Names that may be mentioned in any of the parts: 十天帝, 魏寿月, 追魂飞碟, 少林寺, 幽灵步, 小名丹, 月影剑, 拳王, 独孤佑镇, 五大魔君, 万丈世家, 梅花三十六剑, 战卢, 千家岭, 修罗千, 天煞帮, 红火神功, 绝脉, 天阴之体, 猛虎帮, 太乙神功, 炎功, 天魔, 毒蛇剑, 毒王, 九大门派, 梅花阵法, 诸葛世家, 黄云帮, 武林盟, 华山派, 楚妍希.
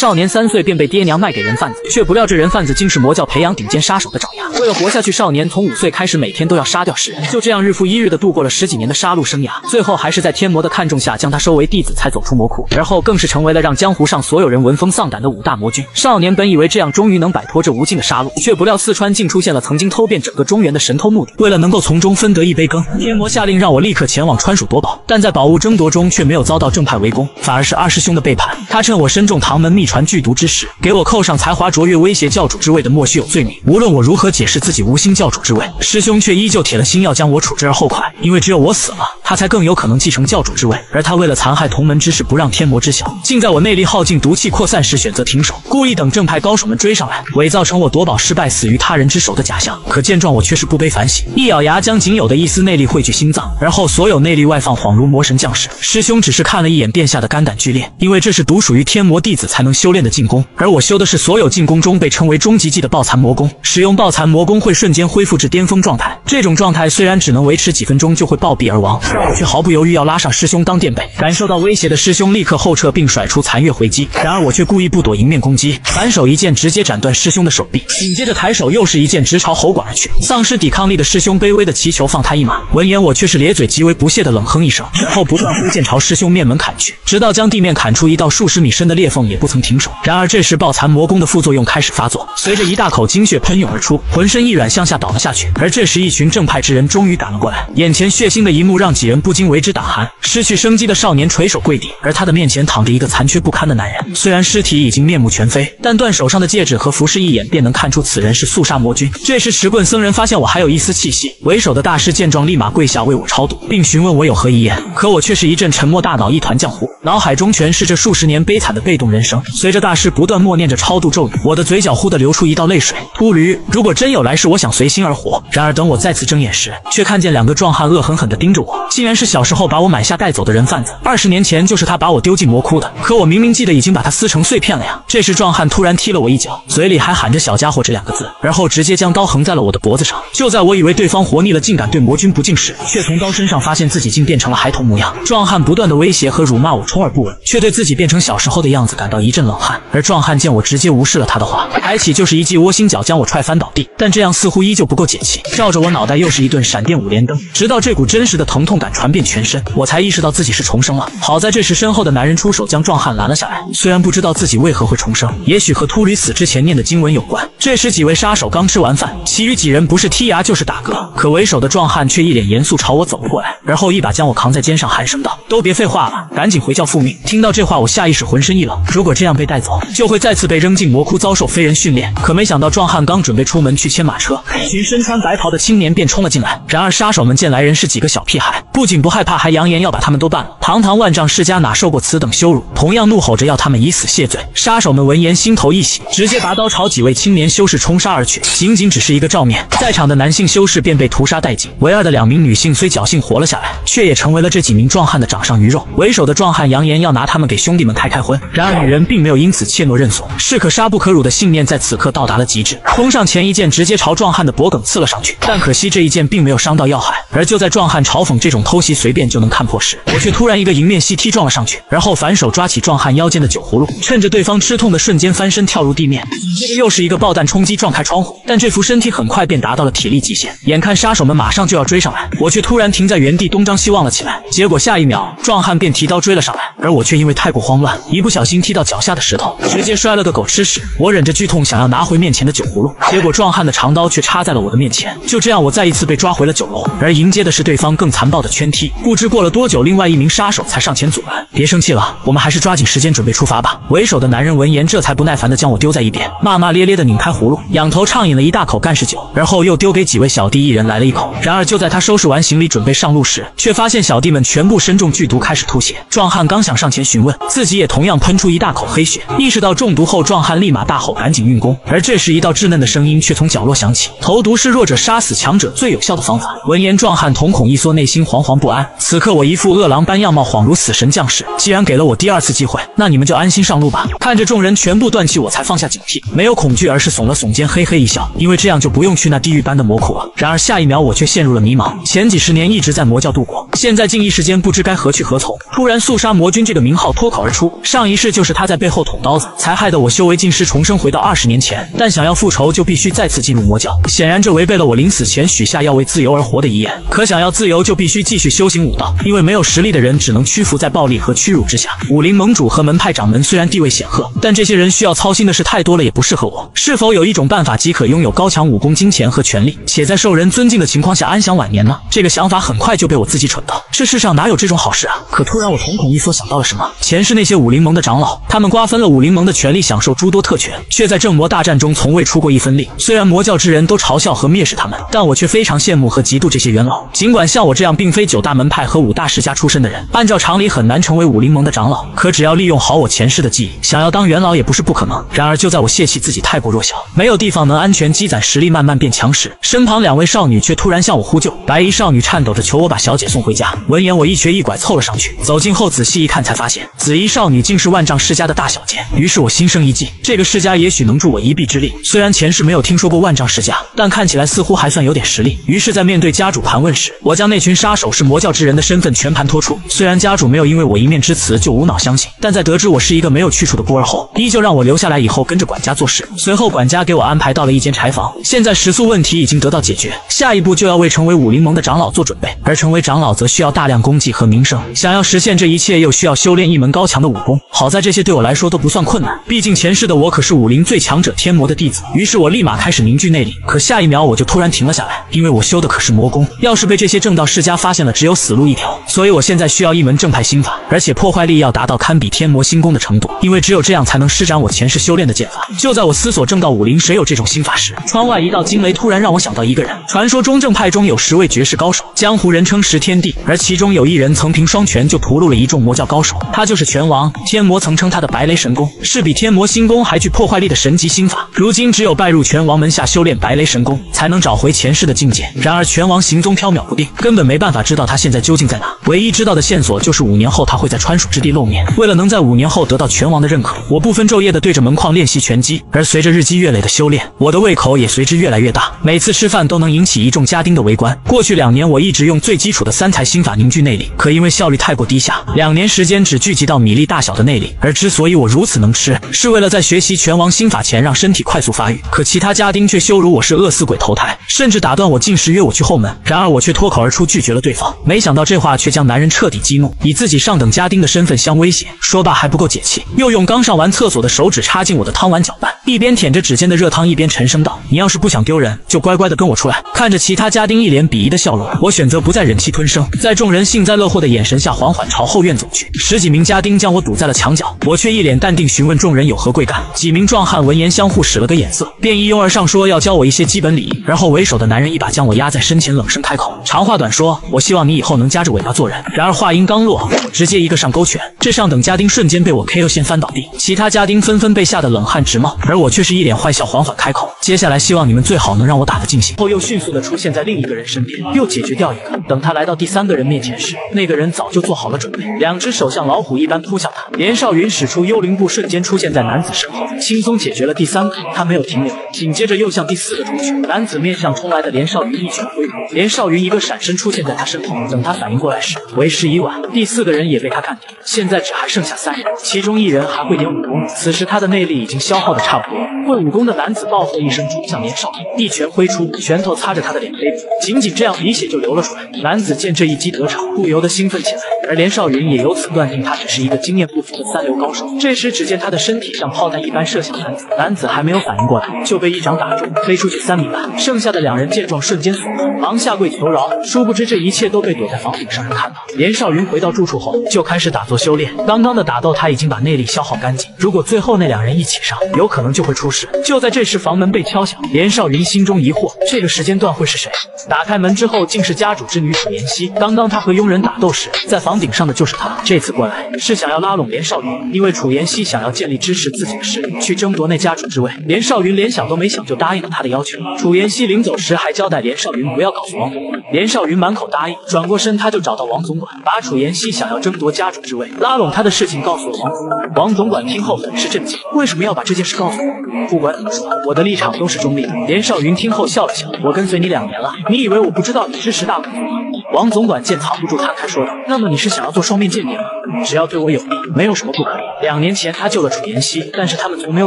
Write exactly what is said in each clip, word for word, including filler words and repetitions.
少年三岁便被爹娘卖给人贩子，却不料这人贩子竟是魔教培养顶尖杀手的爪牙。为了活下去，少年从五岁开始每天都要杀掉十人，就这样日复一日的度过了十几年的杀戮生涯。最后还是在天魔的看重下，将他收为弟子，才走出魔窟，而后更是成为了让江湖上所有人闻风丧胆的五大魔君。少年本以为这样终于能摆脱这无尽的杀戮，却不料四川竟出现了曾经偷遍整个中原的神偷目的。为了能够从中分得一杯羹，天魔下令让我立刻前往川蜀夺宝，但在宝物争夺中却没有遭到正派围攻，反而是二师兄的背叛。他趁我身中唐门秘传剧毒之时，给我扣上才华卓越、威胁教主之位的莫须有罪名。无论我如何解释自己无心教主之位，师兄却依旧铁了心要将我处置而后快，因为只有我死了，他才更有可能继承教主之位。而他为了残害同门之事不让天魔知晓，竟在我内力耗尽、毒气扩散时选择停手，故意等正派高手们追上来，伪造成我夺宝失败、死于他人之手的假象。可见状，我却是不卑反省，一咬牙将仅有的一丝内力汇聚心脏，而后所有内力外放，恍如魔神降世。师兄只是看了一眼，便吓得肝胆俱裂，因为这是独属于天魔弟子才能修炼的进攻，而我修的是所有进攻中被称为终极技的爆残魔功。使用爆残魔功会瞬间恢复至巅峰状态，这种状态虽然只能维持几分钟就会暴毙而亡，但我却毫不犹豫要拉上师兄当垫背。感受到威胁的师兄立刻后撤，并甩出残月回击，然而我却故意不躲，迎面攻击，反手一剑直接斩断师兄的手臂，紧接着抬手又是一剑直朝喉管而去。丧失抵抗力的师兄卑微的祈求放他一马，闻言我却是咧嘴极为不屑的冷哼一声，然后不断挥剑朝师兄面门砍去，直到将地面砍出一道数十米深的裂缝也不曾停手。然而这时爆残魔功的副作用开始发作，随着一大口精血喷涌而出，浑身一软向下倒了下去。而这时一群正派之人终于赶了过来，眼前血腥的一幕让几人不禁为之胆寒。失去生机的少年垂手跪地，而他的面前躺着一个残缺不堪的男人，虽然尸体已经面目全非，但断手上的戒指和服饰一眼便能看出此人是肃杀魔君。这时持棍僧人发现我还有一丝气息，为首的大师见状立马跪下为我超度，并询问我有何遗言，可我却是一阵沉默，大脑一团浆糊，脑海中全是这数十年悲惨的被动人生。随着大师不断默念着超度咒语，我的嘴角忽地流出一道泪水。秃驴，如果真有来世，我想随心而活。然而等我再次睁眼时，却看见两个壮汉恶狠狠地盯着我，竟然是小时候把我买下带走的人贩子。二十年前就是他把我丢进魔窟的，可我明明记得已经把他撕成碎片了呀。这时壮汉突然踢了我一脚，嘴里还喊着小家伙这两个字，而后直接将刀横在了我的脖子上。就在我以为对方活腻了，竟敢对魔君不敬时，却从刀身上发现自己竟变成了孩童模样。壮汉不断的威胁和辱骂我，充耳不闻，却对自己变成小时候的样子感到一阵冷汗。而壮汉见我直接无视了他的话，抬起就是一记窝心脚将我踹翻倒地，但这样似乎依旧不够解气，照着我脑袋又是一顿闪电五连灯，直到这股真实的疼痛感传遍全身，我才意识到自己是重生了。好在这时身后的男人出手将壮汉拦了下来，虽然不知道自己为何会重生，也许和秃驴死之前念的经文有关。这时几位杀手刚吃完饭，其余几人不是踢牙就是打嗝，可为首的壮汉却一脸严肃朝我走了过来，然后一把将我扛在肩上喊声道：都别废话了，赶紧回教复命。听到这话我下意识浑身一冷，如果这样被带走，就会再次被扔进魔窟遭受非人训练。可没想到壮汉刚准备出门去牵马车，一群身穿白袍的青年便冲了进来，然而杀手们见来人是几个小屁孩，不仅不害怕，还扬言要把他们都办了。堂堂万丈世家哪受过此等羞辱，同样怒吼着要他们以死谢罪。杀手们闻言心头一喜，直接拔刀朝几位青年修士冲杀而去，仅仅只是一个照面，在场的男性修士便被屠杀殆尽，唯二的两名女性虽侥幸活了下来，却也成为了这几名壮汉的掌上鱼肉。为首的壮汉扬言要拿他们给兄弟们开开荤，然而女人并没有因此怯懦认怂，士可杀不可辱的信念在此刻到达了极致，冲上前一剑直接朝壮汉的脖颈刺了上去，但可惜这一剑并没有伤到要害。而就在壮汉嘲讽这种偷袭随便就能看破时，我却突然一个迎面膝踢撞了上去，然后反手抓起壮汉腰间的酒葫芦，趁着对方吃痛的瞬间翻身跳入地面，这个又是一个爆弹冲击撞开窗户，但这副身体很快便达到了体力极限，眼看杀手们马上就要追上来，我却突然停在原地东张西望了起来，结果下一秒壮汉便提刀追了上来，而我却因为太过慌乱，一不小心踢到脚下的石头，直接摔了个狗吃屎。我忍着剧痛想要拿回面前的酒葫芦，结果壮汉的长刀却插在了我的面前，就这样我再一次被抓回了酒楼，而迎接的是对方更残暴的圈踢。不知过了多久，另外一名杀手才上前阻拦：别生气了，我们还是抓紧时间准备出发吧。为首的男人闻言这才不耐烦地将我丢在一边，骂骂咧咧地拧开葫芦，仰头畅饮了一大口干式酒，然后又丢给几位小弟一人来了一口。然而就在他收拾完行李准备上路时，却发现小弟们全部身中剧毒开始吐血，壮汉刚想上前询问，自己也同样喷出一大口黑血。意识到中毒后，壮汉立马大吼赶紧运功，而这时一道稚嫩的声音却从角落响起：投毒是弱者杀死强者最有效的方法。闻言壮汉瞳孔一缩，内心惶惶不安，此刻我一副饿狼般样貌，恍如死神降世，既然给了我第二次机会，那你们就安心上路吧。看着众人全部断气，我才放下警惕，没有恐惧，而是耸了耸肩嘿嘿一笑，因为这样就不用去那地狱般的魔窟了。然而下一秒我却陷入了迷茫，前几十年一直在魔教度过，现在竟一时间不知该何去何从。突然肃杀魔君这个名号脱口而出，上一世就是他在背后捅刀子，才害得我修为尽失，重生回到二十年前。但想要复仇，就必须再次进入魔教，显然这违背了我临死前许下要为自由而活的遗言。可想要自由，就必须继续修行武道，因为没有实力的人只能屈服在暴力和屈辱之下。武林盟主和门派掌门虽然地位显赫，但这些人需要操心的事太多了，也不适合我。是否有一种办法即可拥有高强武功、金钱和权力，且在受人尊敬的情况下安享晚年呢？这个想法很快就被我自己蠢到。这世上哪有这种好事啊？可突然我瞳孔一缩，想到了什么。前世那些武林盟的长老，他们瓜分了武林盟的权力，享受诸多特权，却在正魔大战中从未出过一分力。虽然魔教之人都嘲笑和蔑视他们，但我却非常羡慕和嫉妒这些元老。尽管像我这样并非九大门派和五大世家出身的人，按照常理很难成为武林盟的长老，可只要利用好我前世的记忆，想要当元老也不是不可能。然而就在我泄气自己太过弱小，没有地方能安全积攒实力慢慢变强时，身旁两位少女却突然向我呼救。白衣少女颤抖着求我把小姐送回家，闻言我一瘸一拐凑了上去，走近后仔细一看才发现紫衣少女竟是万丈世家的大小姐。于是我心生一计，这个世家也许能助我一臂之力。虽然前世没有听说过万丈世家，但看起来似乎还算有点实力。于是在面对家主盘问时，我将那群杀手是魔教之人的身份全盘托出。虽然家主没有因为我一面之词就无脑相信，但在得知我是一个没有去处的孤儿后，依旧让我留下来以后跟着管家做事。随后管家给我安排到了一间柴房，现在食宿问题已经得到解决，下一步就要为成为武林盟的长老做准备。而成为长老则需要大量功绩和名声，想要实现这一切又需要修炼一门高强的武功。好在这些对我来说都不算困难，毕竟前世的我可是武林最强者天魔的弟子。于是我立马开始凝聚内力，可下一秒我就突然停了下来，因为我修的可是魔功，要是被这些正道世家发现了，只有死路一条。所以我现在需要一门正派心法，而且破坏力要达到堪比天魔心功的程度，因为只有这样才能施展我前世修炼的剑法。就在我思索正道武林谁有这种心法时，窗外一道惊雷突然让我想到一个人。传说中正派中有十位绝世高手，江湖人称十天帝，而其中有一人曾凭双拳就屠戮了一众魔教高手，他就是拳王。天魔曾称他的白雷神功是比天魔心功还具破坏力的神级心法，如今只有拜入拳王门下修炼白雷神功，才能找回前世的境界。然而拳王行踪缥缈不定，根本没办法知道他现在究竟在哪。唯一知道的线索就是五年后他会在川蜀之地露面。为了能在五年后得到拳王的认可，我不分昼夜的对着门框练习拳击，而随着日积月累的修炼，我的胃口也随之越来越大，每次吃饭都能引起一众家丁的围观。过去两年我一直用最基础的三才心法凝聚内力，可因为效率太过低下，两年时间只聚集到米粒大小的内力。而之所以我如此能吃，是为了在学习拳王心法前让身体快速发育。可其他家丁却羞辱我是饿死鬼投胎，甚至打断我进食约我去后门，然而我却脱口而出拒绝了对方。没想到这话却将男人彻底激怒，以自己上等家丁的身份相威胁。说罢还不够解气，又用刚上完厕所的手指插进我的汤碗搅拌，一边舔着指尖的热汤，一边沉声道：“你要是不想丢人，就乖乖的跟我出来。”看着其他家丁一脸鄙夷的笑容，我选择不再忍气吞声，在众人幸灾乐祸的眼神下，缓缓朝后院走去。十几名家丁将我堵在了墙角，我却一脸淡定询问众人有何贵干。几名壮汉闻言相互使了个眼色，便一拥而上说要教我一些基本礼仪。然后为首的男人一把将我压在身前，冷声开口，长话短说：“我希望你以后能夹着尾巴做人。”然而话音刚落，直接一个上勾拳，这上等家丁瞬间被我 K O 先翻倒地，其他家丁纷纷被吓得冷汗直冒，而我却是一脸坏笑，缓缓开口：“接下来希望你们最好能让我打得尽兴。”后又迅速的出现在另一个人身边，又解决掉一个。等他来到第三个人面前时，那个人早就做好了准备，两只手像老虎一般扑向他。连少云使出幽灵步，瞬间出现在男子身后，轻松解决了第三个。他没有停留，紧接着又向第四个冲去。男子面向冲来的连少云一拳挥出，连少云一个闪身出现在他身后。等他反应过来时，为时已晚，第四个人也被他干掉。现在只还剩下三人，其中一人还会点武功，此时他的内力已经消耗的差不多。会武功的男子暴喝一声，冲向连少云，一拳挥出，拳头擦着他的脸肋骨，仅仅这样鼻血就流了出来。男子见这一击得逞，不由得兴奋起来，而连少云也由此断定他只是一个经验不足的三流高手。这时只见他的身体像炮弹一般射向男子，男子还没有反应过来，就被一掌打中，飞出去三米半。剩下的两人见状瞬间怂了，忙下跪求饶，殊不知这一切都被躲在房顶上人看到。连少云回到住处后就开始打坐修炼，刚刚的打斗他已经把内力消耗干净，如果最后那两人一起上，有可能就会出事。就在这时房门被敲响，连少云心中疑惑，这个时间段会是谁？打开门之后竟是家主之女楚妍希，刚刚他和佣人打斗时在房顶上的就是他，这次过来是想要拉拢连少云，因为楚妍希想要建立支持自己的势力，去争夺那家主之位。连少云连想都没想就答应了他的要求。楚妍希临走时还交代连少云不要告诉王总管，连少云满口答应，转过身他就找到王总管，把楚妍希想要争夺家主之位、拉拢他的事情告诉了王总管。王总管听后很是震惊，为什么要把这件事告诉我？不管怎么说，我的立场都是中立的。连少云听后笑了笑，我跟随你两年了，你以为我不知道你支持大本营吗？王总管见藏不住，摊开说道：“那么你是想要做双面间谍吗？只要对我有利，没有什么不可以。”两年前他救了楚妍希，但是他们从没有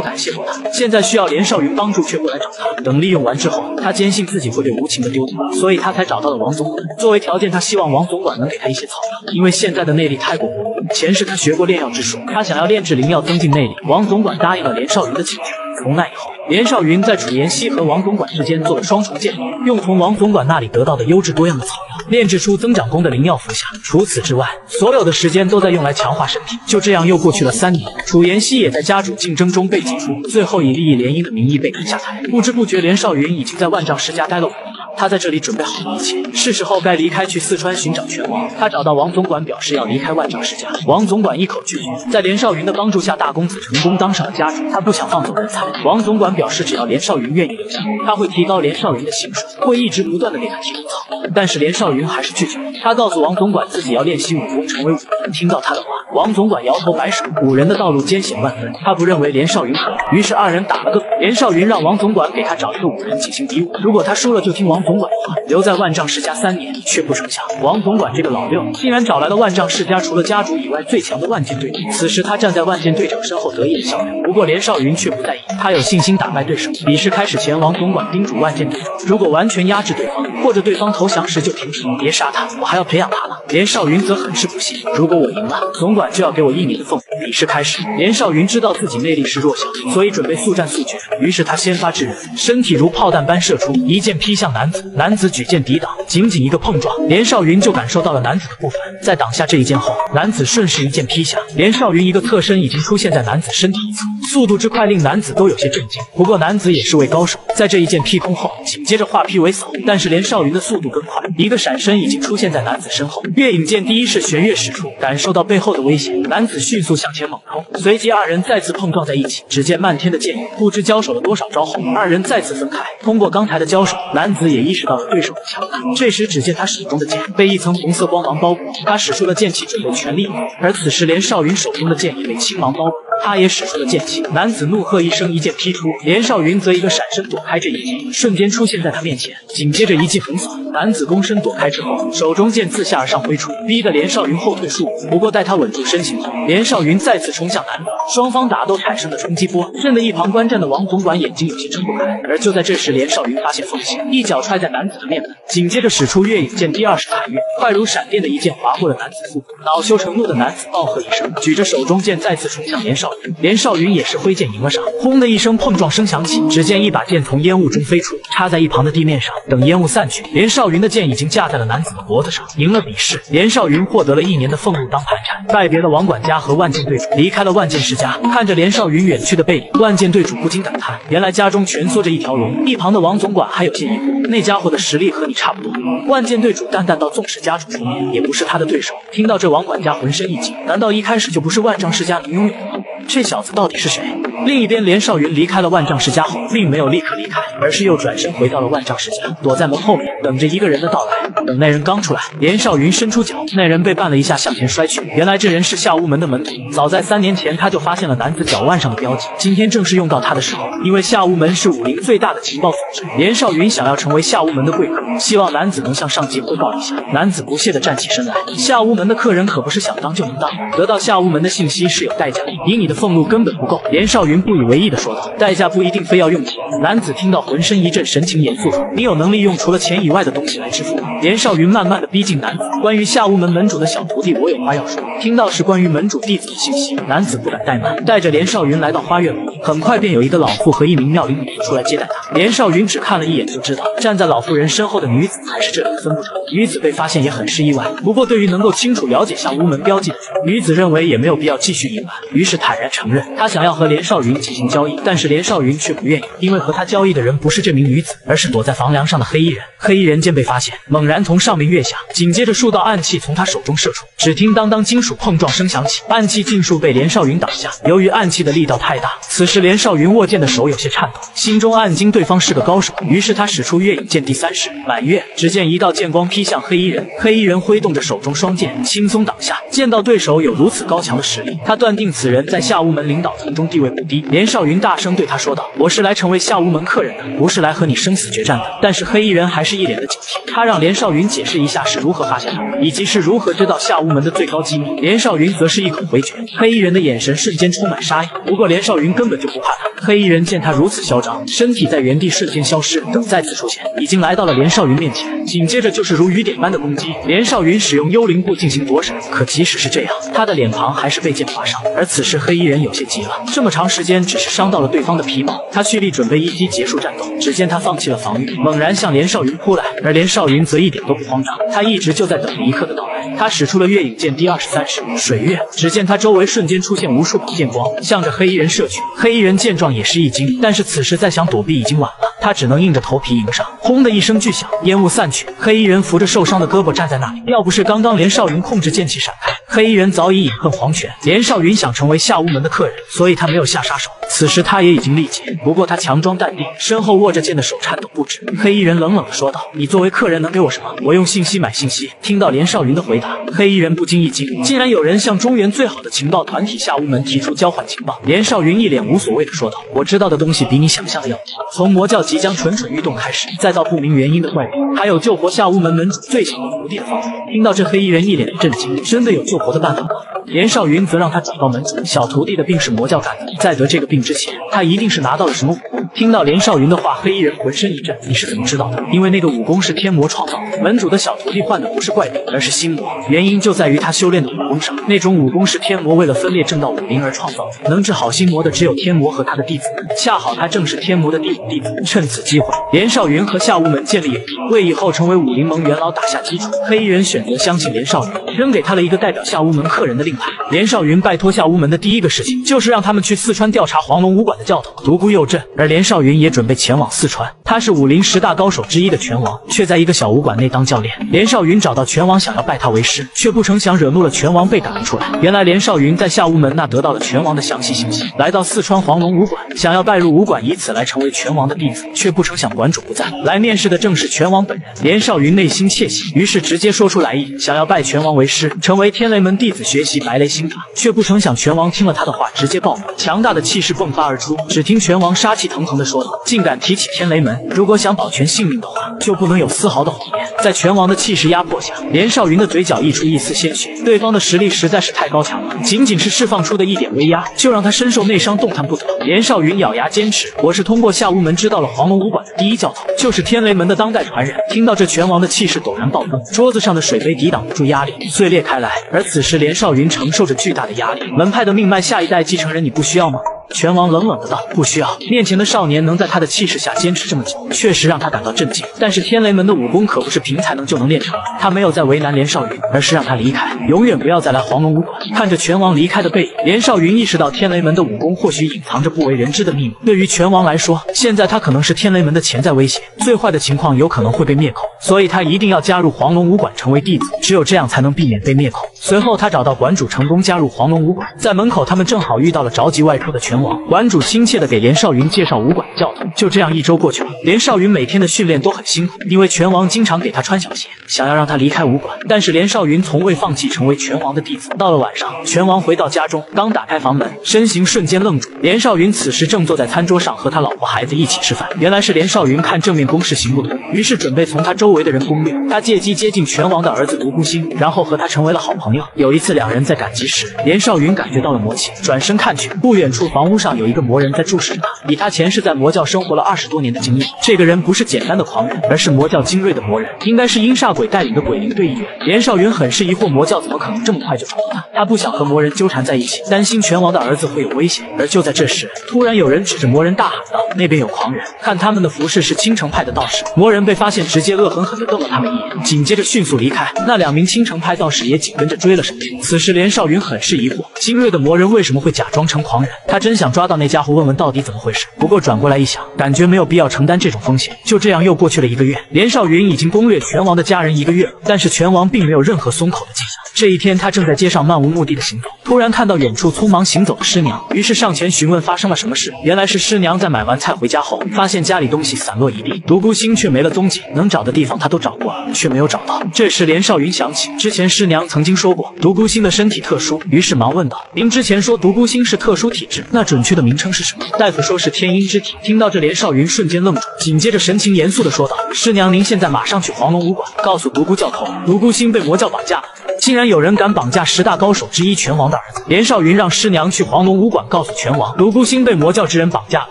感谢过他。现在需要连少云帮助，却不来找他。等利用完之后，他坚信自己会被无情的丢掉，所以他才找到了王总管。作为条件，他希望王总管能给他一些草药，因为现在的内力太过薄弱。前世他学过炼药之术，他想要炼制灵药增进内力。王总管答应了连少云的请求。 从那以后，连少云在楚妍希和王总管之间做了双重建立，用从王总管那里得到的优质多样的草药炼制出增长功的灵药服下。除此之外，所有的时间都在用来强化身体。就这样又过去了三年，楚妍希也在家主竞争中被挤出，最后以利益联姻的名义被赶下台。不知不觉，连少云已经在万丈世家待了五年。 他在这里准备好了一切，是时候该离开，去四川寻找拳王。他找到王总管，表示要离开万丈世家。王总管一口拒绝。在连少云的帮助下，大公子成功当上了家主。他不想放走人才。王总管表示，只要连少云愿意留下，他会提高连少云的薪水，会一直不断的给他提供草药。但是连少云还是拒绝了。他告诉王总管自己要练习武功，成为武人。听到他的话，王总管摇头摆手。武人的道路艰险万分，他不认为连少云可能。于是二人打了个赌。连少云让王总管给他找一个武人进行比武，如果他输了就听王 总管的话，留在万丈世家三年，却不成想，王总管这个老六竟然找来了万丈世家除了家主以外最强的万剑队长。此时他站在万剑队长身后得意的笑着，不过连少云却不在意，他有信心打败对手。比试开始前，王总管叮嘱万剑队长，如果完全压制对方，或者对方投降时就停止，别杀他，我还要培养他呢。连少云则很是不屑，如果我赢了，总管就要给我一年的俸禄。比试开始，连少云知道自己内力是弱小，所以准备速战速决。于是他先发制人，身体如炮弹般射出，一剑劈向男。 男子男子举剑抵挡，仅仅一个碰撞，连少云就感受到了男子的不凡。在挡下这一剑后，男子顺势一剑劈下，连少云一个侧身已经出现在男子身体一侧，速度之快令男子都有些震惊。不过男子也是位高手，在这一剑劈空后，紧接着化劈为扫。但是连少云的速度更快，一个闪身已经出现在男子身后。月影剑第一式玄月使出，感受到背后的危险，男子迅速向前猛冲，随即二人再次碰撞在一起。只见漫天的剑影，不知交手了多少招后，二人再次分开。通过刚才的交手，男子 也意识到了对手的强大。这时，只见他手中的剑被一层红色光芒包裹，他使出了剑气，准备全力以赴。而此时，连少云手中的剑也被青芒包裹，他也使出了剑气。男子怒喝一声，一剑劈出。连少云则一个闪身躲开这一剑，瞬间出现在他面前。紧接着一记横扫，男子躬身躲开之后，手中剑自下而上挥出，逼得连少云后退数步。不过，待他稳住身形后，连少云再次冲向男子，双方打斗产生的冲击波，震得一旁观战的王总管眼睛有些睁不开。而就在这时，连少云发现缝隙，一脚 踹在男子的面门，紧接着使出月影剑第二式凯月，快如闪电的一剑划过了男子腹部。恼羞成怒的男子暴喝一声，举着手中剑再次冲向连少云。连少云也是挥剑迎了上，轰的一声碰撞声响起，只见一把剑从烟雾中飞出，插在一旁的地面上。等烟雾散去，连少云的剑已经架在了男子的脖子上。赢了比试，连少云获得了一年的俸禄当盘缠，拜别了王管家和万剑队主，离开了万剑世家。看着连少云远去的背影，万剑队主不禁感叹：原来家中蜷缩着一条龙。一旁的王总管还有些疑惑。 那家伙的实力和你差不多。万剑队主淡淡道：“纵使家主出面，也不是他的对手。”听到这，王管家浑身一紧，难道一开始就不是万丈世家能拥有的吗？这小子到底是谁？另一边，连少云离开了万丈世家后，并没有立刻离开，而是又转身回到了万丈世家，躲在门后面，等着一个人的到来。等那人刚出来，连少云伸出脚，那人被绊了一下，向前摔去。原来这人是下屋门的门徒。早在三年前，他就发现了男子脚腕上的标记，今天正是用到他的时候。因为下屋门是武林最大的情报组织，连少云想要成为 为下无门的贵客，希望男子能向上级汇报一下。男子不屑地站起身来，下无门的客人可不是想当就能当，得到下无门的信息是有代价的，以你的俸禄根本不够。连少云不以为意地说道：“代价不一定非要用钱。”男子听到，浑身一震，神情严肃说：“你有能力用除了钱以外的东西来支付吗？”连少云慢慢地逼近男子，关于下无门门主的小徒弟，我有话要说。听到是关于门主弟子的信息，男子不敢怠慢，带着连少云来到花月楼，很快便有一个老妇和一名妙龄女出来接待他。连少云只看了一眼就知道， 站在老妇人身后的女子才是这里的分部长。女子被发现也很是意外，不过对于能够清楚了解下屋门标记的人，女子认为也没有必要继续隐瞒，于是坦然承认她想要和连少云进行交易，但是连少云却不愿意，因为和他交易的人不是这名女子，而是躲在房梁上的黑衣人。黑衣人见被发现，猛然从上面跃下，紧接着数道暗器从他手中射出，只听当当金属碰撞声响起，暗器尽数被连少云挡下。由于暗器的力道太大，此时连少云握剑的手有些颤抖，心中暗惊对方是个高手，于是他使出越夜影剑第三式满月，只见一道剑光劈向黑衣人，黑衣人挥动着手中双剑，轻松挡下。见到对手有如此高强的实力，他断定此人在下无门领导层中地位不低。连少云大声对他说道：“我是来成为下无门客人的，不是来和你生死决战的。”但是黑衣人还是一脸的警惕，他让连少云解释一下是如何发现他，以及是如何知道下无门的最高机密。连少云则是一口回绝，黑衣人的眼神瞬间充满杀意。不过连少云根本就不怕他。黑衣人见他如此嚣张，身体在原地瞬间消失，等再次出现，已经来到了连少云面前。紧接着就是如雨点般的攻击。连少云使用幽灵步进行躲闪，可即使是这样，他的脸庞还是被剑划伤。而此时黑衣人有些急了，这么长时间只是伤到了对方的皮毛，他蓄力准备一击结束战斗。只见他放弃了防御，猛然向连少云扑来，而连少云则一点都不慌张，他一直就在等一刻的到来。他使出了月影剑第二十三式水月，只见他周围瞬间出现无数把剑光，向着黑衣人射去。黑衣人见状也是一惊，但是此时再想躲避已经晚了，他只能硬着头皮迎上。轰的一声巨响，烟雾散去，黑衣人扶着受伤的胳膊站在那里。要不是刚刚连少云控制剑气闪开，黑衣人早已饮恨黄泉。连少云想成为下无门的客人，所以他没有下杀手。此时他也已经力竭，不过他强装淡定，身后握着剑的手颤抖不止。黑衣人冷冷地说道：“你作为客人能给我什么？我用信息买信息。”听到连少云的回答，黑衣人不禁一惊，竟然有人向中原最好的情报团体下无门提出交换情报。连少云一脸无所谓地说道：“我知道的东西比你想象的要多，从魔教即将蠢蠢欲动开始，再到不明原因的怪物，还有救活下无门门主最强的徒弟的方法。”听到这，黑衣人一脸震惊，真的有救活的办法吗？连少云则让他找到门主小徒弟的病是魔教干的，在得这个病之前，他一定是拿到了什么武功。听到连少云的话，黑衣人浑身一震：“你是怎么知道的？”“因为那个武功是天魔创造的，门主的小徒弟患的不是怪病，而是心魔，原因就在于他修炼的武功上。那种武功是天魔为了分裂正道武林而创造的，能治好心魔的只有天魔和他的弟子，恰好他正是天魔的第五弟子。”趁此机会，连少云和下无门建立友谊，为以后成为武林盟元老打下基础。黑衣人选择相信连少云，扔给他了一个代表下无门客人的令牌。连少云拜托下无门的第一个事情，就是让他们去四川调查黄龙武馆的教头独孤佑镇，而连少云也准备前往四川。他是武林十大高手之一的拳王，却在一个小武馆内当教练。连少云找到拳王想要拜他为师，却不成想惹怒了拳王，被赶了出来。原来连少云在下无门那得到了拳王的详细信息，来到四川黄龙武馆，想要拜入武馆，以此来成为拳王的弟子，却不成想馆主不在，来面试的正是拳王本人。连少云内心窃喜，于是直接说出来意，想要拜拳王为师，成为天雷门弟子，学习白雷心法。却不成想拳王听了他的话，直接暴怒，强大的气势迸发而出。只听拳王杀气腾腾地说道：“竟敢提起天雷门，如果想保全性命的话，就不能有丝毫的谎言。”在拳王的气势压迫下，连少云的嘴角溢出一丝鲜血。对方的实力实在是太高强了，仅仅是释放出的一点威压，就让他身受内伤，动弹不得。连少云咬牙坚持：“我是通过下无门知道了黄龙武馆的第一教头，就是天雷门的当代传人。”听到这，拳王的气势陡然暴增，桌子上的水杯抵挡不住压力，碎裂开来。而此时，连少云承受着巨大的压力。门派的命脉下一代继承人，你不需要吗？拳王冷冷的道：“不需要。”面前的少年能在他的气势下坚持这么久，确实让他感到震惊。但是天雷门的武功可不是凭才能就能练成，他没有再为难连少云，而是让他离开，永远不要再来黄龙武馆。看着拳王离开的背影，连少云意识到天雷门的武功或许隐藏着不为人知的秘密。对于拳王来说，现在他可能是天雷门的潜在威胁，最坏的情况有可能会被灭口，所以他一定要加入黄龙武馆成为弟子，只有这样才能避免被灭口。随后他找到馆主，成功加入黄龙武馆。在门口，他们正好遇到了着急外出的拳王。馆主亲切地给连少云介绍武馆的教头。就这样一周过去了，连少云每天的训练都很辛苦，因为拳王经常给他穿小鞋，想要让他离开武馆。但是连少云从未放弃成为拳王的弟子。到了晚上，拳王回到家中，刚打开房门，身形瞬间愣住。连少云此时正坐在餐桌上和他老婆孩子一起吃饭。原来是连少云看正面攻势行不通，于是准备从他周围的人攻略。他借机接近拳王的儿子独孤星，然后和他成为了好朋友。有一次两人在赶集时，连少云感觉到了魔气，转身看去，不远处房屋上有一个魔人在注视着他。以他前世在魔教生活了二十多年的经验，这个人不是简单的狂人，而是魔教精锐的魔人，应该是阴煞鬼带领的鬼灵队一员。连少云很是疑惑，魔教怎么可能这么快就找到他？他不想和魔人纠缠在一起，担心拳王的儿子会有危险。而就在这时，突然有人指着魔人大喊道：“那边有狂人！”看他们的服饰是青城派的道士。魔人被发现，直接恶狠狠地瞪了他们一眼，紧接着迅速离开。那两名青城派道士也紧跟着追了上去。此时连少云很是疑惑，精锐的魔人为什么会假装成狂人？他真想抓到那家伙问问到底怎么回事，不过转过来一想，感觉没有必要承担这种风险。就这样又过去了一个月，连少云已经攻略拳王的家人一个月了，但是拳王并没有任何松口的迹象。这一天，他正在街上漫无目的的行走，突然看到远处匆忙行走的师娘，于是上前询问发生了什么事。原来是师娘在买完菜回家后，发现家里东西散落一地，独孤星却没了踪迹，能找的地方他都找过了，却没有找到。这时连少云想起之前师娘曾经说过独孤星的身体特殊，于是忙问道：“您之前说独孤星是特殊体质，那准确的名称是什么？”大夫说是天阴之体。听到这，连少云瞬间愣住，紧接着神情严肃的说道：“师娘，您现在马上去黄龙武馆，告诉独孤教头，独孤星被魔教绑架了。” 竟然有人敢绑架十大高手之一拳王的儿子！连少云让师娘去黄龙武馆告诉拳王，独孤星被魔教之人绑架了。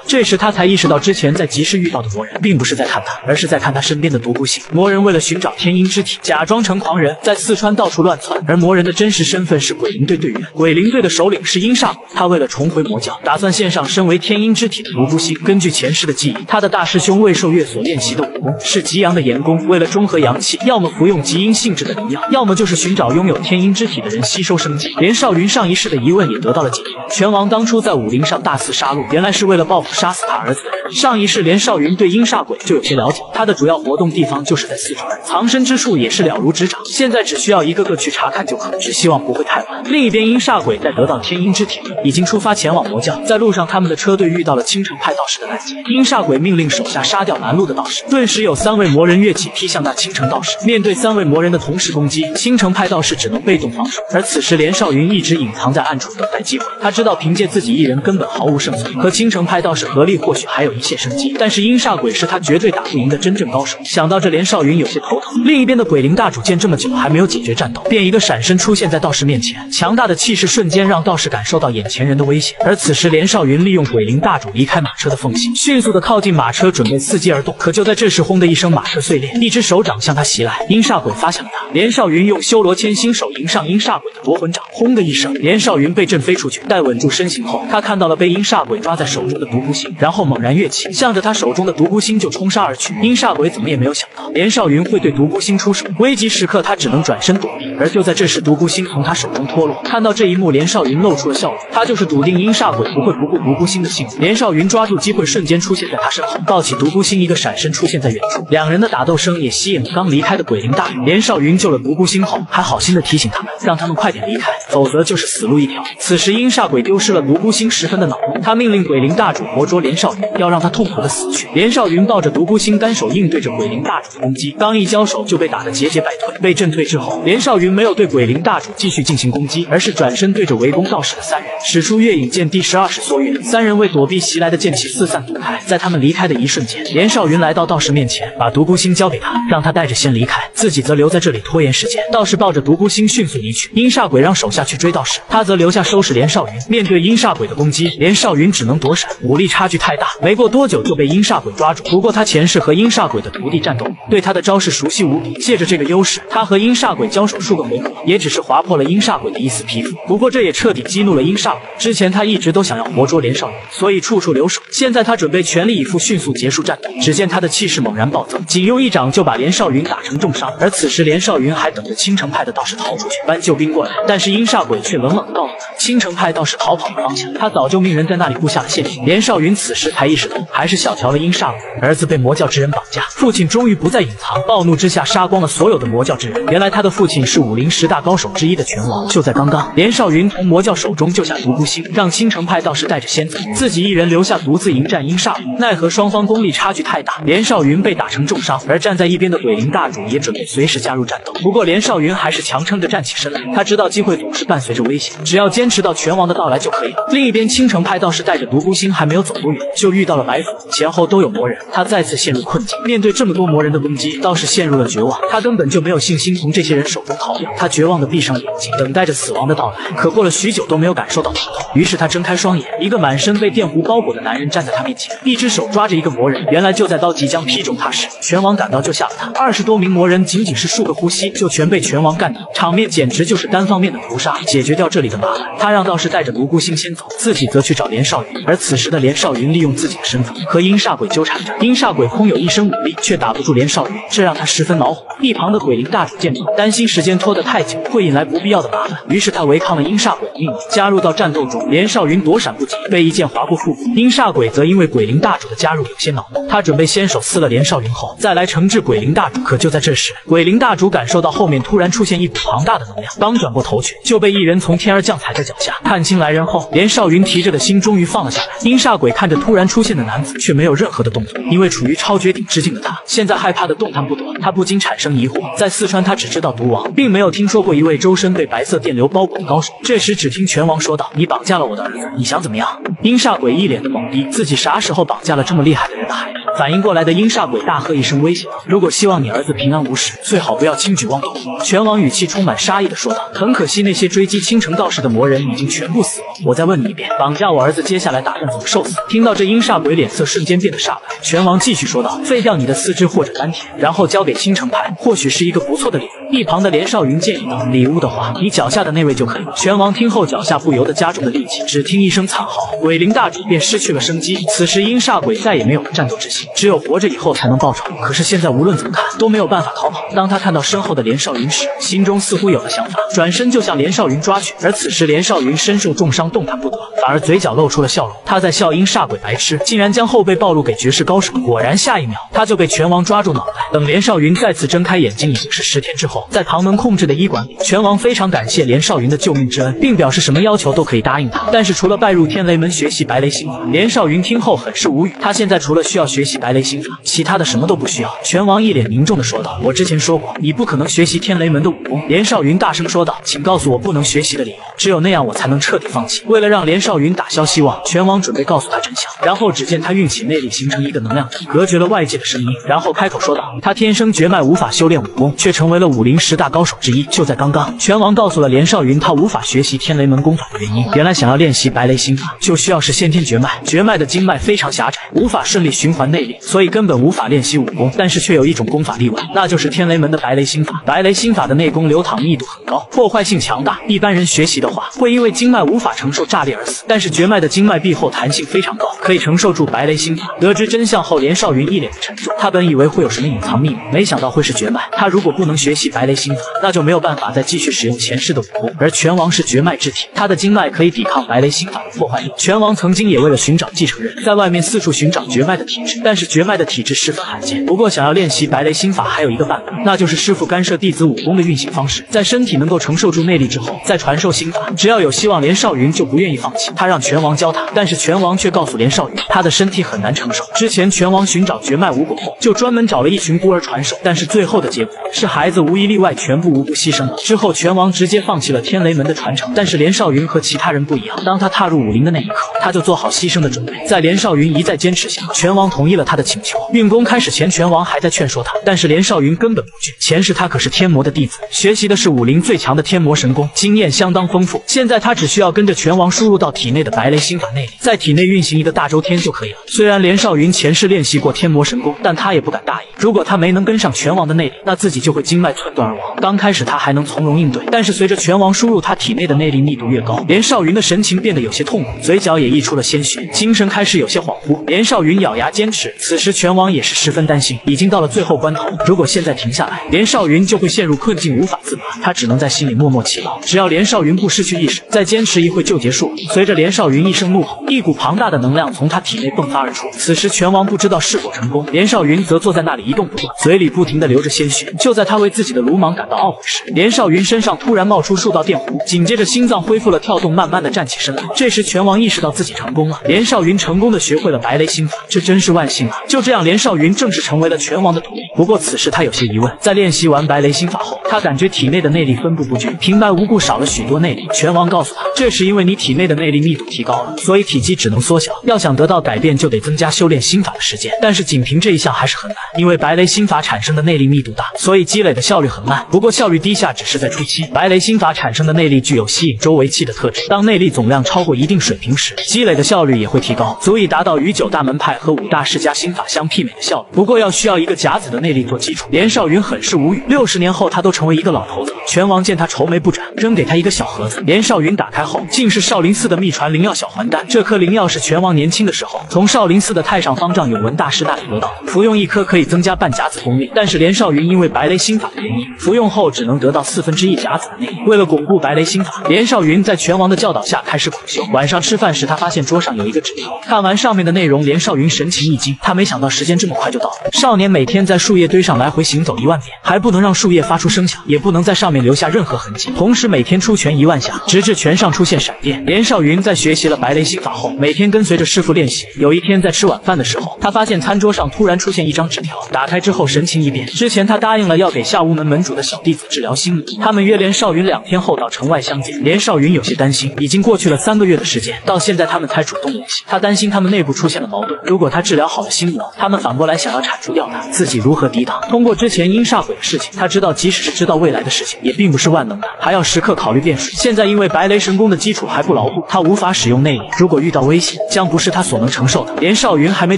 这时他才意识到，之前在集市遇到的魔人，并不是在看他，而是在看他身边的独孤星。魔人为了寻找天阴之体，假装成狂人，在四川到处乱窜。而魔人的真实身份是鬼灵队队员，鬼灵队的首领是阴煞鬼。他为了重回魔教，打算献上身为天阴之体的独孤星。根据前世的记忆，他的大师兄魏寿月所练习的武功是极阳的炎功。为了中和阳气，要么服用极阴性质的灵药，要么就是寻找用。 拥有天阴之体的人吸收生机，连少云上一世的疑问也得到了解决。拳王当初在武林上大肆杀戮，原来是为了报复杀死他儿子的人。上一世连少云对阴煞鬼就有些了解，他的主要活动地方就是在四川，藏身之处也是了如指掌。现在只需要一个个去查看就可，只希望不会太晚。另一边，阴煞鬼在得到天阴之体后，已经出发前往魔教。在路上，他们的车队遇到了青城派道士的拦截，阴煞鬼命令手下杀掉拦路的道士，顿时有三位魔人跃起劈向那青城道士。面对三位魔人的同时攻击，青城派道士 只能被动防守，而此时连少云一直隐藏在暗处等待机会。他知道凭借自己一人根本毫无胜算，和青城派道士合力或许还有一线生机。但是阴煞鬼是他绝对打不赢的真正高手。想到这，连少云有些头疼。另一边的鬼灵大主见这么久还没有解决战斗，便一个闪身出现在道士面前，强大的气势瞬间让道士感受到眼前人的危险。而此时连少云利用鬼灵大主离开马车的缝隙，迅速的靠近马车准备伺机而动。可就在这时，轰的一声，马车碎裂，一只手掌向他袭来。阴煞鬼发现了他，连少云用修罗千 新手迎上阴煞鬼的夺魂掌，轰的一声，连少云被震飞出去。待稳住身形后，他看到了被阴煞鬼抓在手中的独孤星，然后猛然跃起，向着他手中的独孤星就冲杀而去。阴煞鬼怎么也没有想到连少云会对独孤星出手，危急时刻他只能转身躲避。而就在这时，独孤星从他手中脱落。看到这一幕，连少云露出了笑容，他就是笃定阴煞鬼不会不顾独孤星的性子。连少云抓住机会，瞬间出现在他身后，抱起独孤星，一个闪身出现在远处。两人的打斗声也吸引了刚离开的鬼灵大主。连少云救了独孤星后，还好心 提醒他们，让他们快点离开，否则就是死路一条。此时，阴煞鬼丢失了独孤星，十分的恼怒。他命令鬼灵大主活捉连少云，要让他痛苦的死去。连少云抱着独孤星，单手应对着鬼灵大主的攻击，刚一交手就被打得节节败退。被震退之后，连少云没有对鬼灵大主继续进行攻击，而是转身对着围攻道士的三人使出月影剑第十二式缩月。三人为躲避袭来的剑气，四散躲开。在他们离开的一瞬间，连少云来到道士面前，把独孤星交给他，让他带着先离开，自己则留在这里拖延时间。道士抱着独孤 独孤星迅速离去，阴煞鬼让手下去追道士，他则留下收拾连少云。面对阴煞鬼的攻击，连少云只能躲闪，武力差距太大，没过多久就被阴煞鬼抓住。不过他前世和阴煞鬼的徒弟战斗，对他的招式熟悉无比，借着这个优势，他和阴煞鬼交手数个回合，也只是划破了阴煞鬼的一丝皮肤。不过这也彻底激怒了阴煞鬼。之前他一直都想要活捉连少云，所以处处留守。现在他准备全力以赴，迅速结束战斗。只见他的气势猛然暴增，仅用一掌就把连少云打成重伤。而此时连少云还等着青城派的道士 逃出去，搬救兵过来，但是阴煞鬼却冷冷地告诉他，青城派道士逃跑的方向，他早就命人在那里布下了陷阱。连少云此时才意识到，还是小瞧了阴煞鬼，儿子被魔教之人绑架，父亲终于不再隐藏，暴怒之下杀光了所有的魔教之人。原来他的父亲是武林十大高手之一的拳王。就在刚刚，连少云从魔教手中救下独孤星，让青城派道士带着先走，自己一人留下独自迎战阴煞鬼。奈何双方功力差距太大，连少云被打成重伤，而站在一边的鬼灵大主也准备随时加入战斗。不过连少云还是强 撑着站起身来，他知道机会总是伴随着危险，只要坚持到拳王的到来就可以了。另一边，青城派道士带着独孤星还没有走多远，就遇到了白虎，前后都有魔人，他再次陷入困境。面对这么多魔人的攻击，道士陷入了绝望，他根本就没有信心从这些人手中逃掉。他绝望地闭上眼睛，等待着死亡的到来。可过了许久都没有感受到疼痛，于是他睁开双眼，一个满身被电弧包裹的男人站在他面前，一只手抓着一个魔人。原来就在刀即将劈中他时，拳王赶到救下了他。二十多名魔人仅仅是数个呼吸，就全被拳王干掉。 场面简直就是单方面的屠杀。解决掉这里的麻烦，他让道士带着独孤星先走，自己则去找连少云。而此时的连少云利用自己的身份和阴煞鬼纠缠着，阴煞鬼空有一身武力，却打不住连少云，这让他十分恼火。一旁的鬼灵大主见状，担心时间拖得太久会引来不必要的麻烦，于是他违抗了阴煞鬼的命令，加入到战斗中。连少云躲闪不及，被一剑划过腹部。阴煞鬼则因为鬼灵大主的加入有些恼怒，他准备先手撕了连少云后再来惩治鬼灵大主。可就在这时，鬼灵大主感感受到后面突然出现一股庞大的能量，刚转过头去，就被一人从天而降踩在脚下。看清来人后，连少云提着的心终于放了下来。阴煞鬼看着突然出现的男子，却没有任何的动作，因为处于超绝顶之境的他，现在害怕的动弹不得。他不禁产生疑惑，在四川他只知道毒王，并没有听说过一位周身被白色电流包裹的高手。这时只听拳王说道：“你绑架了我的儿子，你想怎么样？”阴煞鬼一脸的懵逼，自己啥时候绑架了这么厉害的人的孩子？反应过来的阴煞鬼大喝一声威胁：“如果希望你儿子平安无事，最好不要轻举妄动。”拳王语气充满杀意的说道：“很可惜，那些追击青城道士的魔人已经全部死了。我再问你一遍，绑架我儿子，接下来打算怎么受死？”听到这，阴煞鬼脸色瞬间变得煞白。拳王继续说道：“废掉你的四肢或者丹田，然后交给青城派，或许是一个不错的礼物。”一旁的连少云建议道：“礼物的话，你脚下的那位就可以了。”拳王听后，脚下不由得加重了力气，只听一声惨嚎，鬼灵大主便失去了生机。此时，阴煞鬼再也没有了战斗之心。只有活着以后才能报仇，可是现在无论怎么看都没有办法逃跑。当他看到身后的连少云时，心中似乎有了想法，转身就向连少云抓去。而此时连少云身受重伤，动弹不得，反而嘴角露出了笑容。他在笑阴煞鬼白痴，竟然将后背暴露给绝世高手。果然下一秒他就被拳王抓住脑袋。等连少云再次睁开眼睛，已经是十天之后，在唐门控制的医馆里，拳王非常感谢连少云的救命之恩，并表示什么要求都可以答应他，但是除了拜入天雷门学习白雷心法。连少云听后很是无语，他现在除了需要学习白雷心法，其他的什么都不需要。拳王一脸凝重的说道：“我之前说过，你不可能学习天雷门的武功。”连少云大声说道：“请告诉我不能学习的理由，只有那样我才能彻底放弃。”为了让连少云打消希望，拳王准备告诉他真相，然后只见他运起内力形成一个能量体，隔绝了外界的声音，然后开口说道：“他天生绝脉无法修炼武功，却成为了武林十大高手之一。”就在刚刚，拳王告诉了连少云他无法学习天雷门功法的原因。原来想要练习白雷心法，就需要是先天绝脉，绝脉的经脉非常狭窄，无法顺利循环内力，所以根本无法练习武功，但是却有一种功法例外，那就是天雷门的白雷心法。白雷心法的内功流淌密度很高，破坏性强大，一般人学习的话会因为经脉无法承受炸裂而死，但是绝脉的经脉壁厚，弹性非常高，可以承受住白雷心法。得知真相后，连少云一脸的沉重，他本以为会有什么隐藏秘密，没想到会是绝脉。他如果不能学习白雷心法，那就没有办法再继续使用前世的武功。而拳王是绝脉之体，他的经脉可以抵抗白雷心法的破坏力。拳王曾经也为了寻找继承人，在外面四处寻找绝脉的体质，但但是绝脉的体质十分罕见，不过想要练习白雷心法还有一个办法，那就是师父干涉弟子武功的运行方式，在身体能够承受住内力之后再传授心法。只要有希望，连少云就不愿意放弃。他让拳王教他，但是拳王却告诉连少云他的身体很难承受。之前拳王寻找绝脉武功后，就专门找了一群孤儿传授，但是最后的结果是孩子无一例外全部无辜牺牲了。之后拳王直接放弃了天雷门的传承。但是连少云和其他人不一样，当他踏入武林的那一刻，他就做好牺牲的准备。在连少云一再坚持下，拳王同意了他的请求。运功开始前，拳王还在劝说他，但是连少云根本不惧。前世他可是天魔的弟子，学习的是武林最强的天魔神功，经验相当丰富。现在他只需要跟着拳王输入到体内的白雷心法内力，在体内运行一个大周天就可以了。虽然连少云前世练习过天魔神功，但他也不敢大意，如果他没能跟上拳王的内力，那自己就会经脉寸断而亡。刚开始他还能从容应对，但是随着拳王输入他体内的内力密度越高，连少云的神情变得有些痛苦，嘴角也溢出了鲜血，精神开始有些恍惚。连少云咬牙坚持。此时拳王也是十分担心，已经到了最后关头，如果现在停下来，连少云就会陷入困境无法自拔。他只能在心里默默祈祷，只要连少云不失去意识，再坚持一会就结束了。随着连少云一声怒吼，一股庞大的能量从他体内迸发而出。此时拳王不知道是否成功，连少云则坐在那里一动不动，嘴里不停地流着鲜血。就在他为自己的鲁莽感到懊悔时，连少云身上突然冒出数道电弧，紧接着心脏恢复了跳动，慢慢地站起身来。这时拳王意识到自己成功了，连少云成功地学会了白雷心法，这真是万幸。就这样，连少云正式成为了拳王的徒弟。不过此时他有些疑问，在练习完白雷心法后，他感觉体内的内力分布不均，平白无故少了许多内力。拳王告诉他，这是因为你体内的内力密度提高了，所以体积只能缩小，要想得到改变就得增加修炼心法的时间。但是仅凭这一项还是很难，因为白雷心法产生的内力密度大，所以积累的效率很慢。不过效率低下只是在初期，白雷心法产生的内力具有吸引周围气的特质，当内力总量超过一定水平时，积累的效率也会提高，足以达到与九大门派和五大世家心法相媲美的效率，不过要需要一个甲子的内力做基础。连少云很是无语，六十年后他都成为一个老头子。拳王见他愁眉不展，扔给他一个小盒子。连少云打开后，竟竟是少林寺的秘传灵药小还丹。这颗灵药是拳王年轻的时候从少林寺的太上方丈永文大师那里得到，服用一颗可以增加半甲子功力。但是连少云因为白雷心法的原因，服用后只能得到四分之一甲子的内力。为了巩固白雷心法，连少云在拳王的教导下开始苦修。晚上吃饭时，他发现桌上有一个纸条，看完上面的内容，连少云神情一惊，他没想到时间这么快就到了。少年每天在树叶堆上来回行走一万遍，还不能让树叶发出声响，也不能在上面留下任何痕迹。同时每天出拳一万下，直至拳上出现闪电。连少云在学习了白雷心法后，每天跟随着师傅练习。有一天在吃晚饭的时候，他发现餐桌上突然出现一张纸条，打开之后神情一变。之前他答应了要给下无门门主的小弟子治疗心理，他们约连少云两天后到城外相见。连少云有些担心，已经过去了三个月的时间，到现在他们才主动联系。他担心他们内部出现了矛盾，如果他治疗好了心理，他们反过来想要铲除掉他，自己如何抵挡？通过之前阴煞鬼的事情，他知道即使是知道未来的事情，也并不是万能的，还要时刻考虑变数。现在因为白雷神功的基础还不牢固，他无法使用内力，如果遇到危险，将不是他所能承受的。连少云还没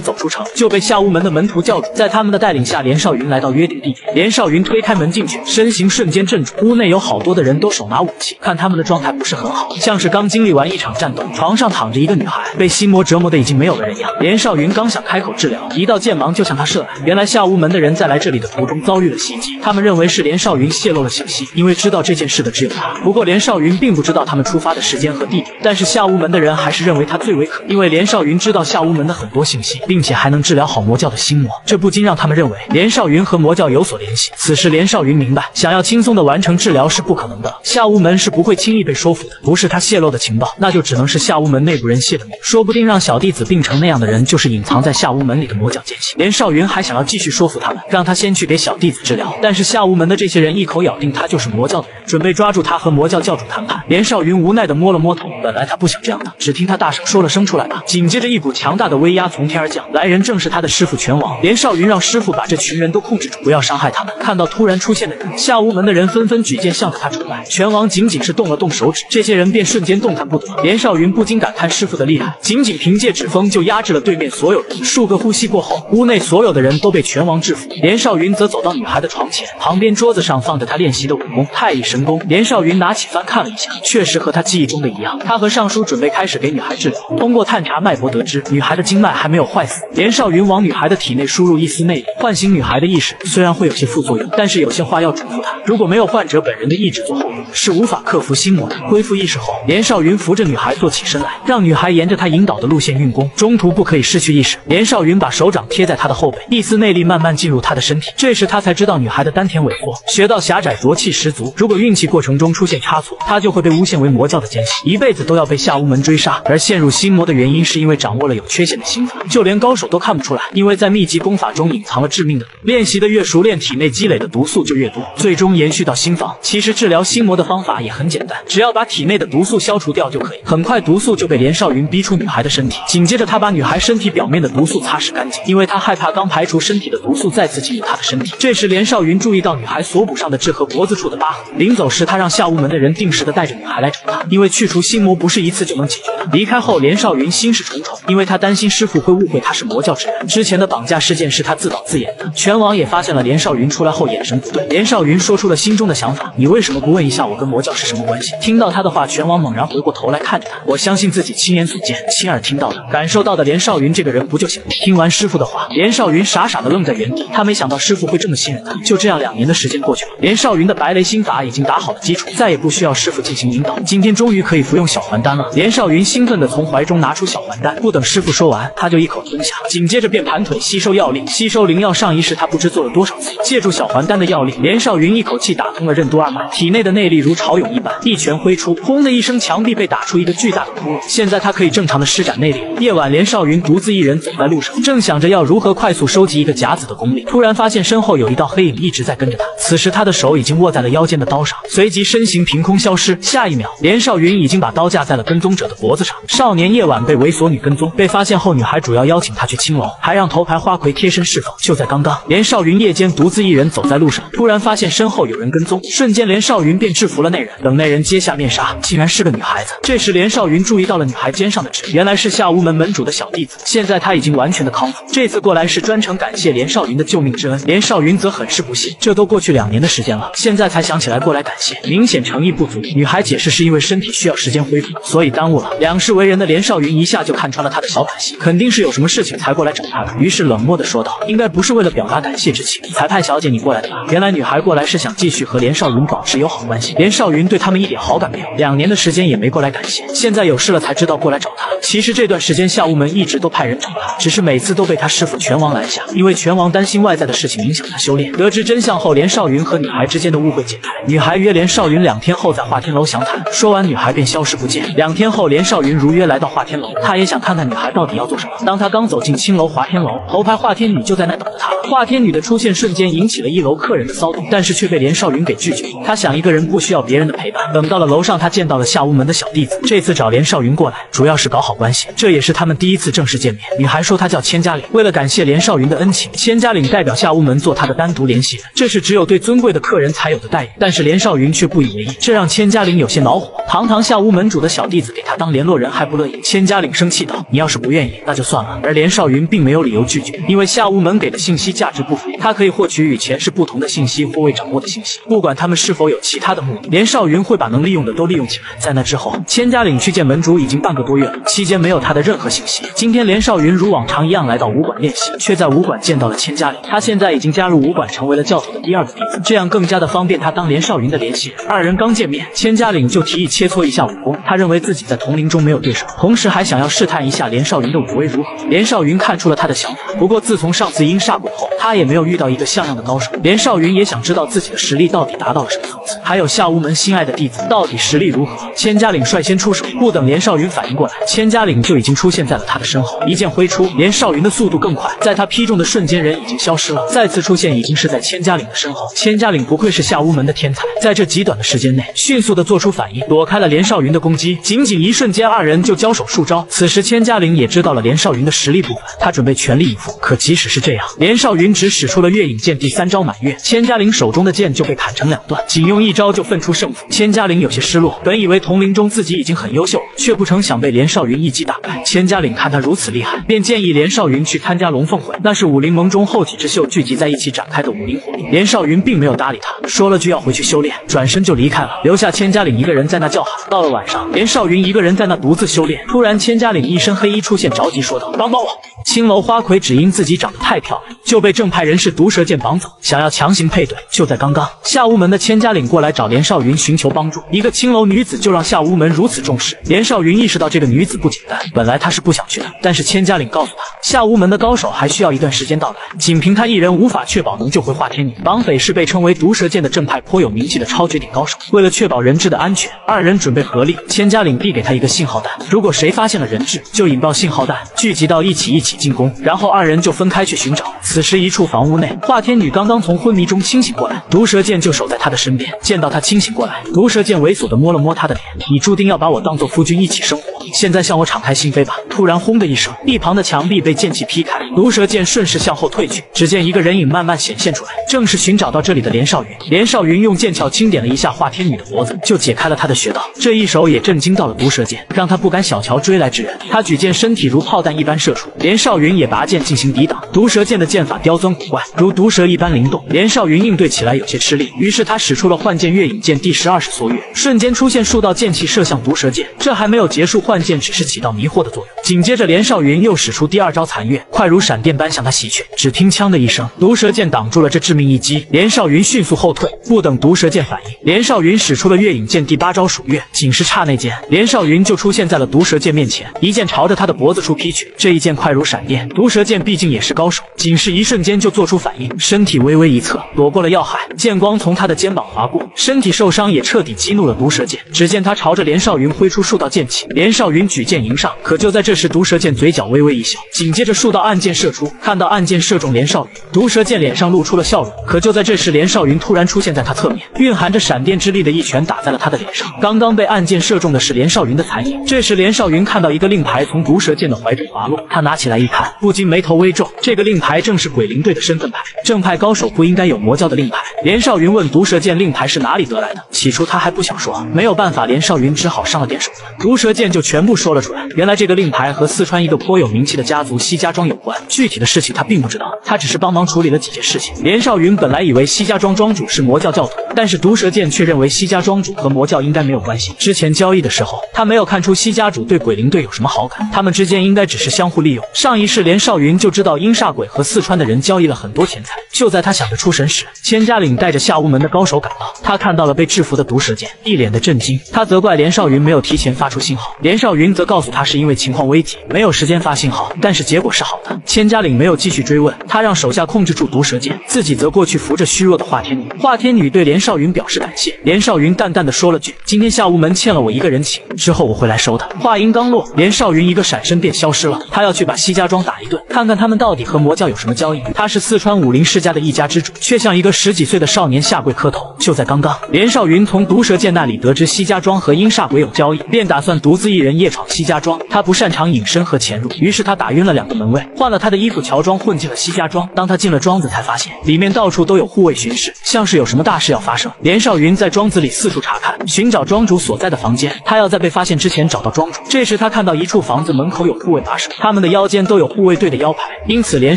走出城，就被下无门的门徒叫住。在他们的带领下，连少云来到约定地点。连少云推开门进去，身形瞬间震住。屋内有好多的人都手拿武器，看他们的状态不是很好，像是刚经历完一场战斗。床上躺着一个女孩，被心魔折磨的已经没有了人样。连少云刚想开口治疗，一道剑芒就向他射来。原来下无门的人在来这里的途中遭遇了袭击，他们认为是连少云泄露了信息，因为知道这件事的只有他。不过连少云并不知道他们出发的时间和地点，但是下无门的人还是认为他最为可疑，因为连少云知道下无门的很多信息，并且还能治疗好魔教的心魔，这不禁让他们认为连少云和魔教有所联系。此时连少云明白，想要轻松的完成治疗是不可能的，下无门是不会轻易被说服的。不是他泄露的情报，那就只能是下无门内部人泄的密。说不定让小弟子病成那样的人，就是隐藏在下无门里的魔教奸细。连少云还想要继续说服他们，让他先去给小弟子治疗，但是下无门的这些人一口咬定他就是魔教的人，准备抓住他和魔教教主谈判。连少云无奈地摸了摸头，本来他不想这样的，只听他大声说了声出来吧。紧接着一股强大的威压从天而降，来人正是他的师父拳王。连少云让师父把这群人都控制住，不要伤害他们。看到突然出现的人，下无门的人纷纷举剑向着他冲来。拳王仅仅是动了动手指，这些人便瞬间动弹不得。连少云不禁感叹师父的厉害，仅仅凭借指锋就压制了对面所有人。数个呼吸过后，屋内所有的人都被拳王制服。连少云则走到女孩的床前，旁边桌子上放着他练习的武功太乙神功。连少云拿起翻看了一下，确实和他记忆中的一样。他和尚书准备开始给女孩治疗，通过探查脉搏得知，女孩的经脉还没有坏死。连少云往女孩的体内输入一丝内力，唤醒女孩的意识。虽然会有些副作用，但是有些话要嘱咐她，如果没有患者本人的意志做后盾，是无法克服心魔的。恢复意识后，连少云扶着女孩坐起身来，让女孩沿着他引导的路线运功，中途不可以失去意识。连少云把手掌贴在她的后背，一丝内力慢慢进入她的身体。这时他才知道女孩的丹田萎缩，穴道狭窄，浊气十足。如果运气过程中出现差错，她就会被诬陷为魔教的奸细，一辈子都要被下无门追杀。而陷入心魔的原因是因为掌握了有缺陷的心法，就连高手都看不出来，因为在秘籍功法中隐藏了致命的毒。练习的越熟练，体内积累的毒素就越多，最终延续到心房。其实治疗心魔的方法也很简单，只要把体内的毒素消除掉就可以。很快毒素就被连少云逼出女孩的身体，紧接着他把女孩身体表面的毒素擦拭干净，因为他害怕刚排除身体的毒素再次进入她的身体。这时连少云注意到女孩锁骨上的痣和脖子处的疤痕，临走时他让下无门的人定时的带着女孩来找他，因为去除心魔不是一次就能解决的。离开后连少云心事重重，因为他担心师父会误会他是魔教之人，之前的绑架事件是他自导自演的。拳王也发现了连少云出来后眼神不对，连少云说出了心中的想法，你为什么不问一下我跟魔教是什么关系？听到他的话，拳王猛然回过头来看着他，我相信自己亲眼所见亲耳听到的感受到的连少云这个人不就行了。听完师父的话，连少云傻傻的愣在原地，他没想到师父会这么信任他。就这样两年的时间过去了，连少云的白雷心法已经打好了基础，再也不需要师父进行引导，今天终于可以服用小还丹了。连少云兴奋地从怀中拿出小还丹，不等师父说完，他就一口吞下，紧接着便盘腿吸收药力。吸收灵药上一时他不知做了多少次，借助小还丹的药力，连少云一口气打通了任督二脉，体内的内力如潮涌一般，一拳挥出，轰的一声，墙壁被打出一个巨大的窟窿。现在他可以正常的施展内力。夜晚连少云独自一人走在路上，正想着要如何快速收集一个甲子的功力，突然发现身后有一道黑影一直在跟着他，此时他的手已经握在了腰间的刀上，随即身形凭空消失。下一秒连少云已经把刀架在了跟踪者的脖子上。少年夜晚被猥琐女跟踪，被发现后女孩主要邀请他去青楼，还让头牌花魁贴身侍奉。就在刚刚，连少云夜间独自一人走在路上，突然发现身后有人跟踪，瞬间连少云便制服了那人。等那人揭下面纱，竟然是个女孩子。这时连少云注意到了女孩肩上的痣，原来是下无门门主的小弟子，现在他已经完全的康复，这次过来是专程感谢连少云的救命之恩。连少云则很是不屑，这都过去两年的时间了，现在才想起来过来感谢，明显诚意不足。女孩解释是因为身体需要。时间恢复，所以耽误了。两世为人的连少云一下就看穿了他的小把戏，肯定是有什么事情才过来找他的，于是冷漠的说道：“应该不是为了表达感谢之情，裁判小姐你过来的吧？”原来女孩过来是想继续和连少云保持友好关系。连少云对他们一点好感没有，两年的时间也没过来感谢，现在有事了才知道过来找他。其实这段时间下雾门一直都派人找他，只是每次都被他师傅拳王拦下，因为拳王担心外在的事情影响他修炼。得知真相后，连少云和女孩之间的误会解开，女孩约连少云两天后在华天楼详谈。说完，女孩便消失不见。两天后，连少云如约来到华天楼，他也想看看女孩到底要做什么。当他刚走进青楼华天楼，头牌华天女就在那等着他。华天女的出现瞬间引起了一楼客人的骚动，但是却被连少云给拒绝。他想，一个人不需要别人的陪伴。等到了楼上，他见到了下无门的小弟子，这次找连少云过来，主要是搞好关系。这也是他们第一次正式见面。女孩说她叫千家岭，为了感谢连少云的恩情，千家岭代表下无门做他的单独联系人，这是只有对尊贵的客人才有的待遇。但是连少云却不以为意，这让千家岭有些恼火。堂堂下无门主的小弟子给他当联络人还不乐意，千家岭生气道：“你要是不愿意，那就算了。”而连少云并没有理由拒绝，因为下无门给的信息价值不菲，他可以获取与前世不同的信息或未掌握的信息，不管他们是否有其他的目的，连少云会把能利用的都利用起来。在那之后，千家岭去见门主已经半个多月了，期间没有他的任何信息。今天连少云如往常一样来到武馆练习，却在武馆见到了千家岭。他现在已经加入武馆，成为了教主的第二个弟子，这样更加的方便他当连少云的联系人。二人刚见面，千家岭就提议切磋一下武功，他认为自己在同龄中没有对手，同时还想要试探一下连少云的武威如何。连少云看出了他的想法，不过自从上次阴煞鬼后，他也没有遇到一个像样的高手。连少云也想知道自己的实力到底达到了什么层次，还有下无门心爱的弟子到底实力如何。千家岭率先出手，不等连少云反应过来，千家岭就已经出现在了他的身后，一剑挥出，连少云的速度更快，在他劈中的瞬间人已经消失了，再次出现已经是在千家岭的身后。千家岭不愧是下无门的天才，在这极短的时间内迅速的做出反应，躲开了连少云的攻击，仅仅一瞬间二人就交手数招。此时千家岭也知道了连少云的实力不凡，他准备全力以赴。可即使是这样，连少云只使出了月影剑第三招满月，千家岭手中的剑就被砍成两段，仅用一招就分出胜负。千家岭有些失落，本以为同龄中自己已经很优秀，却不成想被连少云一击打败。千家岭看他如此厉害，便建议连少云去参加龙凤会，那是武林盟中后起之秀聚集在一起展开的武林活动。连少云并没有搭理他，说了句要回去修炼，转身就离开了，留下千家岭一个人在那叫喊。到了晚上，连少云一个人在那独自修炼，突然千家岭一身黑衣出现，着急说道：“帮帮我！”青楼花魁只因自己长得太漂亮，就被正派人士毒蛇剑绑走，想要强行配对。就在刚刚，下无门的千家岭过来找连少云寻求帮助，一个青楼女子就让下无门如此重视。连少云意识到这个女子不简单，本来他是不想去的，但是千家岭告诉他，下无门的高手还需要一段时间到来，仅凭他一人无法确保能救回华天女。绑匪是被称为毒蛇剑的正派颇有名气的超绝顶高手，为了确保人质的安全，二人准备合力。千家岭递给他一个信号弹，如果谁发现了人质，就引爆信号弹，聚集到一起一起进攻，然后二人就分开去寻找。此时一处房屋内，华天女刚刚从昏迷中清醒过来，毒蛇剑就守在她的身边。见到她清醒过来，毒蛇剑猥琐地摸了摸她的脸：“你注定要把我当做夫君一起生活，现在向我敞开心扉吧。”突然轰的一声，一旁的墙壁被剑气劈开，毒蛇剑顺势向后退去，只见一个人影慢慢显现出来，正是寻找到这里的连少云。连少云用剑鞘轻点了一下华天女的脖子，就解开了她的穴道。这一手也震惊到了毒蛇剑，让他不敢小瞧追来之人。他举剑，身体如炮弹一般射出，连少云也拔剑进行抵挡。毒蛇剑的剑法刁钻古怪，如毒蛇一般灵动，连少云应对起来有些吃力，于是他使出了幻剑月影剑第十二式缩月，瞬间出现数道剑气射向毒蛇剑。这还没有结束，幻剑只是起到迷惑的作用。紧接着连少云又使出第二招残月，快如闪电般向他袭去。只听枪的一声，毒蛇剑挡住了这致命一击，连少云迅速后退。不等毒蛇剑反应，连少云使出了月影剑第八招数月，仅是刹那间，连少云就出现在了毒蛇剑面前，一剑朝着他的脖子处劈去。这一剑快如闪电，闪电，毒蛇剑毕竟也是高手，仅是一瞬间就做出反应，身体微微一侧，躲过了要害。剑光从他的肩膀划过，身体受伤也彻底激怒了毒蛇剑。只见他朝着连少云挥出数道剑气，连少云举剑迎上。可就在这时，毒蛇剑嘴角微微一笑，紧接着数道暗箭射出。看到暗箭射中连少云，毒蛇剑脸上露出了笑容。可就在这时，连少云突然出现在他侧面，蕴含着闪电之力的一拳打在了他的脸上。刚刚被暗箭射中的是连少云的残影。这时连少云看到一个令牌从毒蛇剑的怀中滑落，他拿起来一看，不禁眉头微皱，这个令牌正是鬼灵队的身份牌，正派高手不应该有魔教的令牌。连少云问毒蛇剑令牌是哪里得来的，起初他还不想说，没有办法，连少云只好上了点手段，毒蛇剑就全部说了出来。原来这个令牌和四川一个颇有名气的家族西家庄有关，具体的事情他并不知道，他只是帮忙处理了几件事情。连少云本来以为西家庄庄主是魔教教徒，但是毒蛇剑却认为西家庄主和魔教应该没有关系。之前交易的时候，他没有看出西家主对鬼灵队有什么好感，他们之间应该只是相互利用。上一世连少云就知道阴煞鬼和四川的人交易了很多钱财，就在他想得出神时，千家岭带着下无门的高手赶到，他看到了被制服的毒蛇剑，一脸的震惊。他责怪连少云没有提前发出信号，连少云则告诉他是因为情况危急，没有时间发信号，但是结果是好的。千家岭没有继续追问，他让手下控制住毒蛇剑，自己则过去扶着虚弱的华天女。华天女对连少云表示感谢，连少云淡淡的说了句：“今天下无门欠了我一个人情，之后我会来收他。”话音刚落，连少云一个闪身便消失了。他要去把西家庄打一顿，看看他们到底和魔教有什么交易。他是四川武林世家的一家之主，却像一个十几岁的少年下跪磕头。就在刚刚，连少云从毒蛇剑那里得知西家庄和阴煞鬼有交易，便打算独自一人夜闯西家庄。他不擅长隐身和潜入，于是他打晕了两个门卫，换了他的衣服乔装混进了西家庄。当他进了庄子，才发现里面到处都有护卫巡视，像是有什么大事要发生。连少云在庄子里四处查看，寻找庄主所在的房间，他要在被发现之前找到庄主。这时他看到一处房子门口有护卫把守，他们的腰间都有护卫队的腰牌，因此连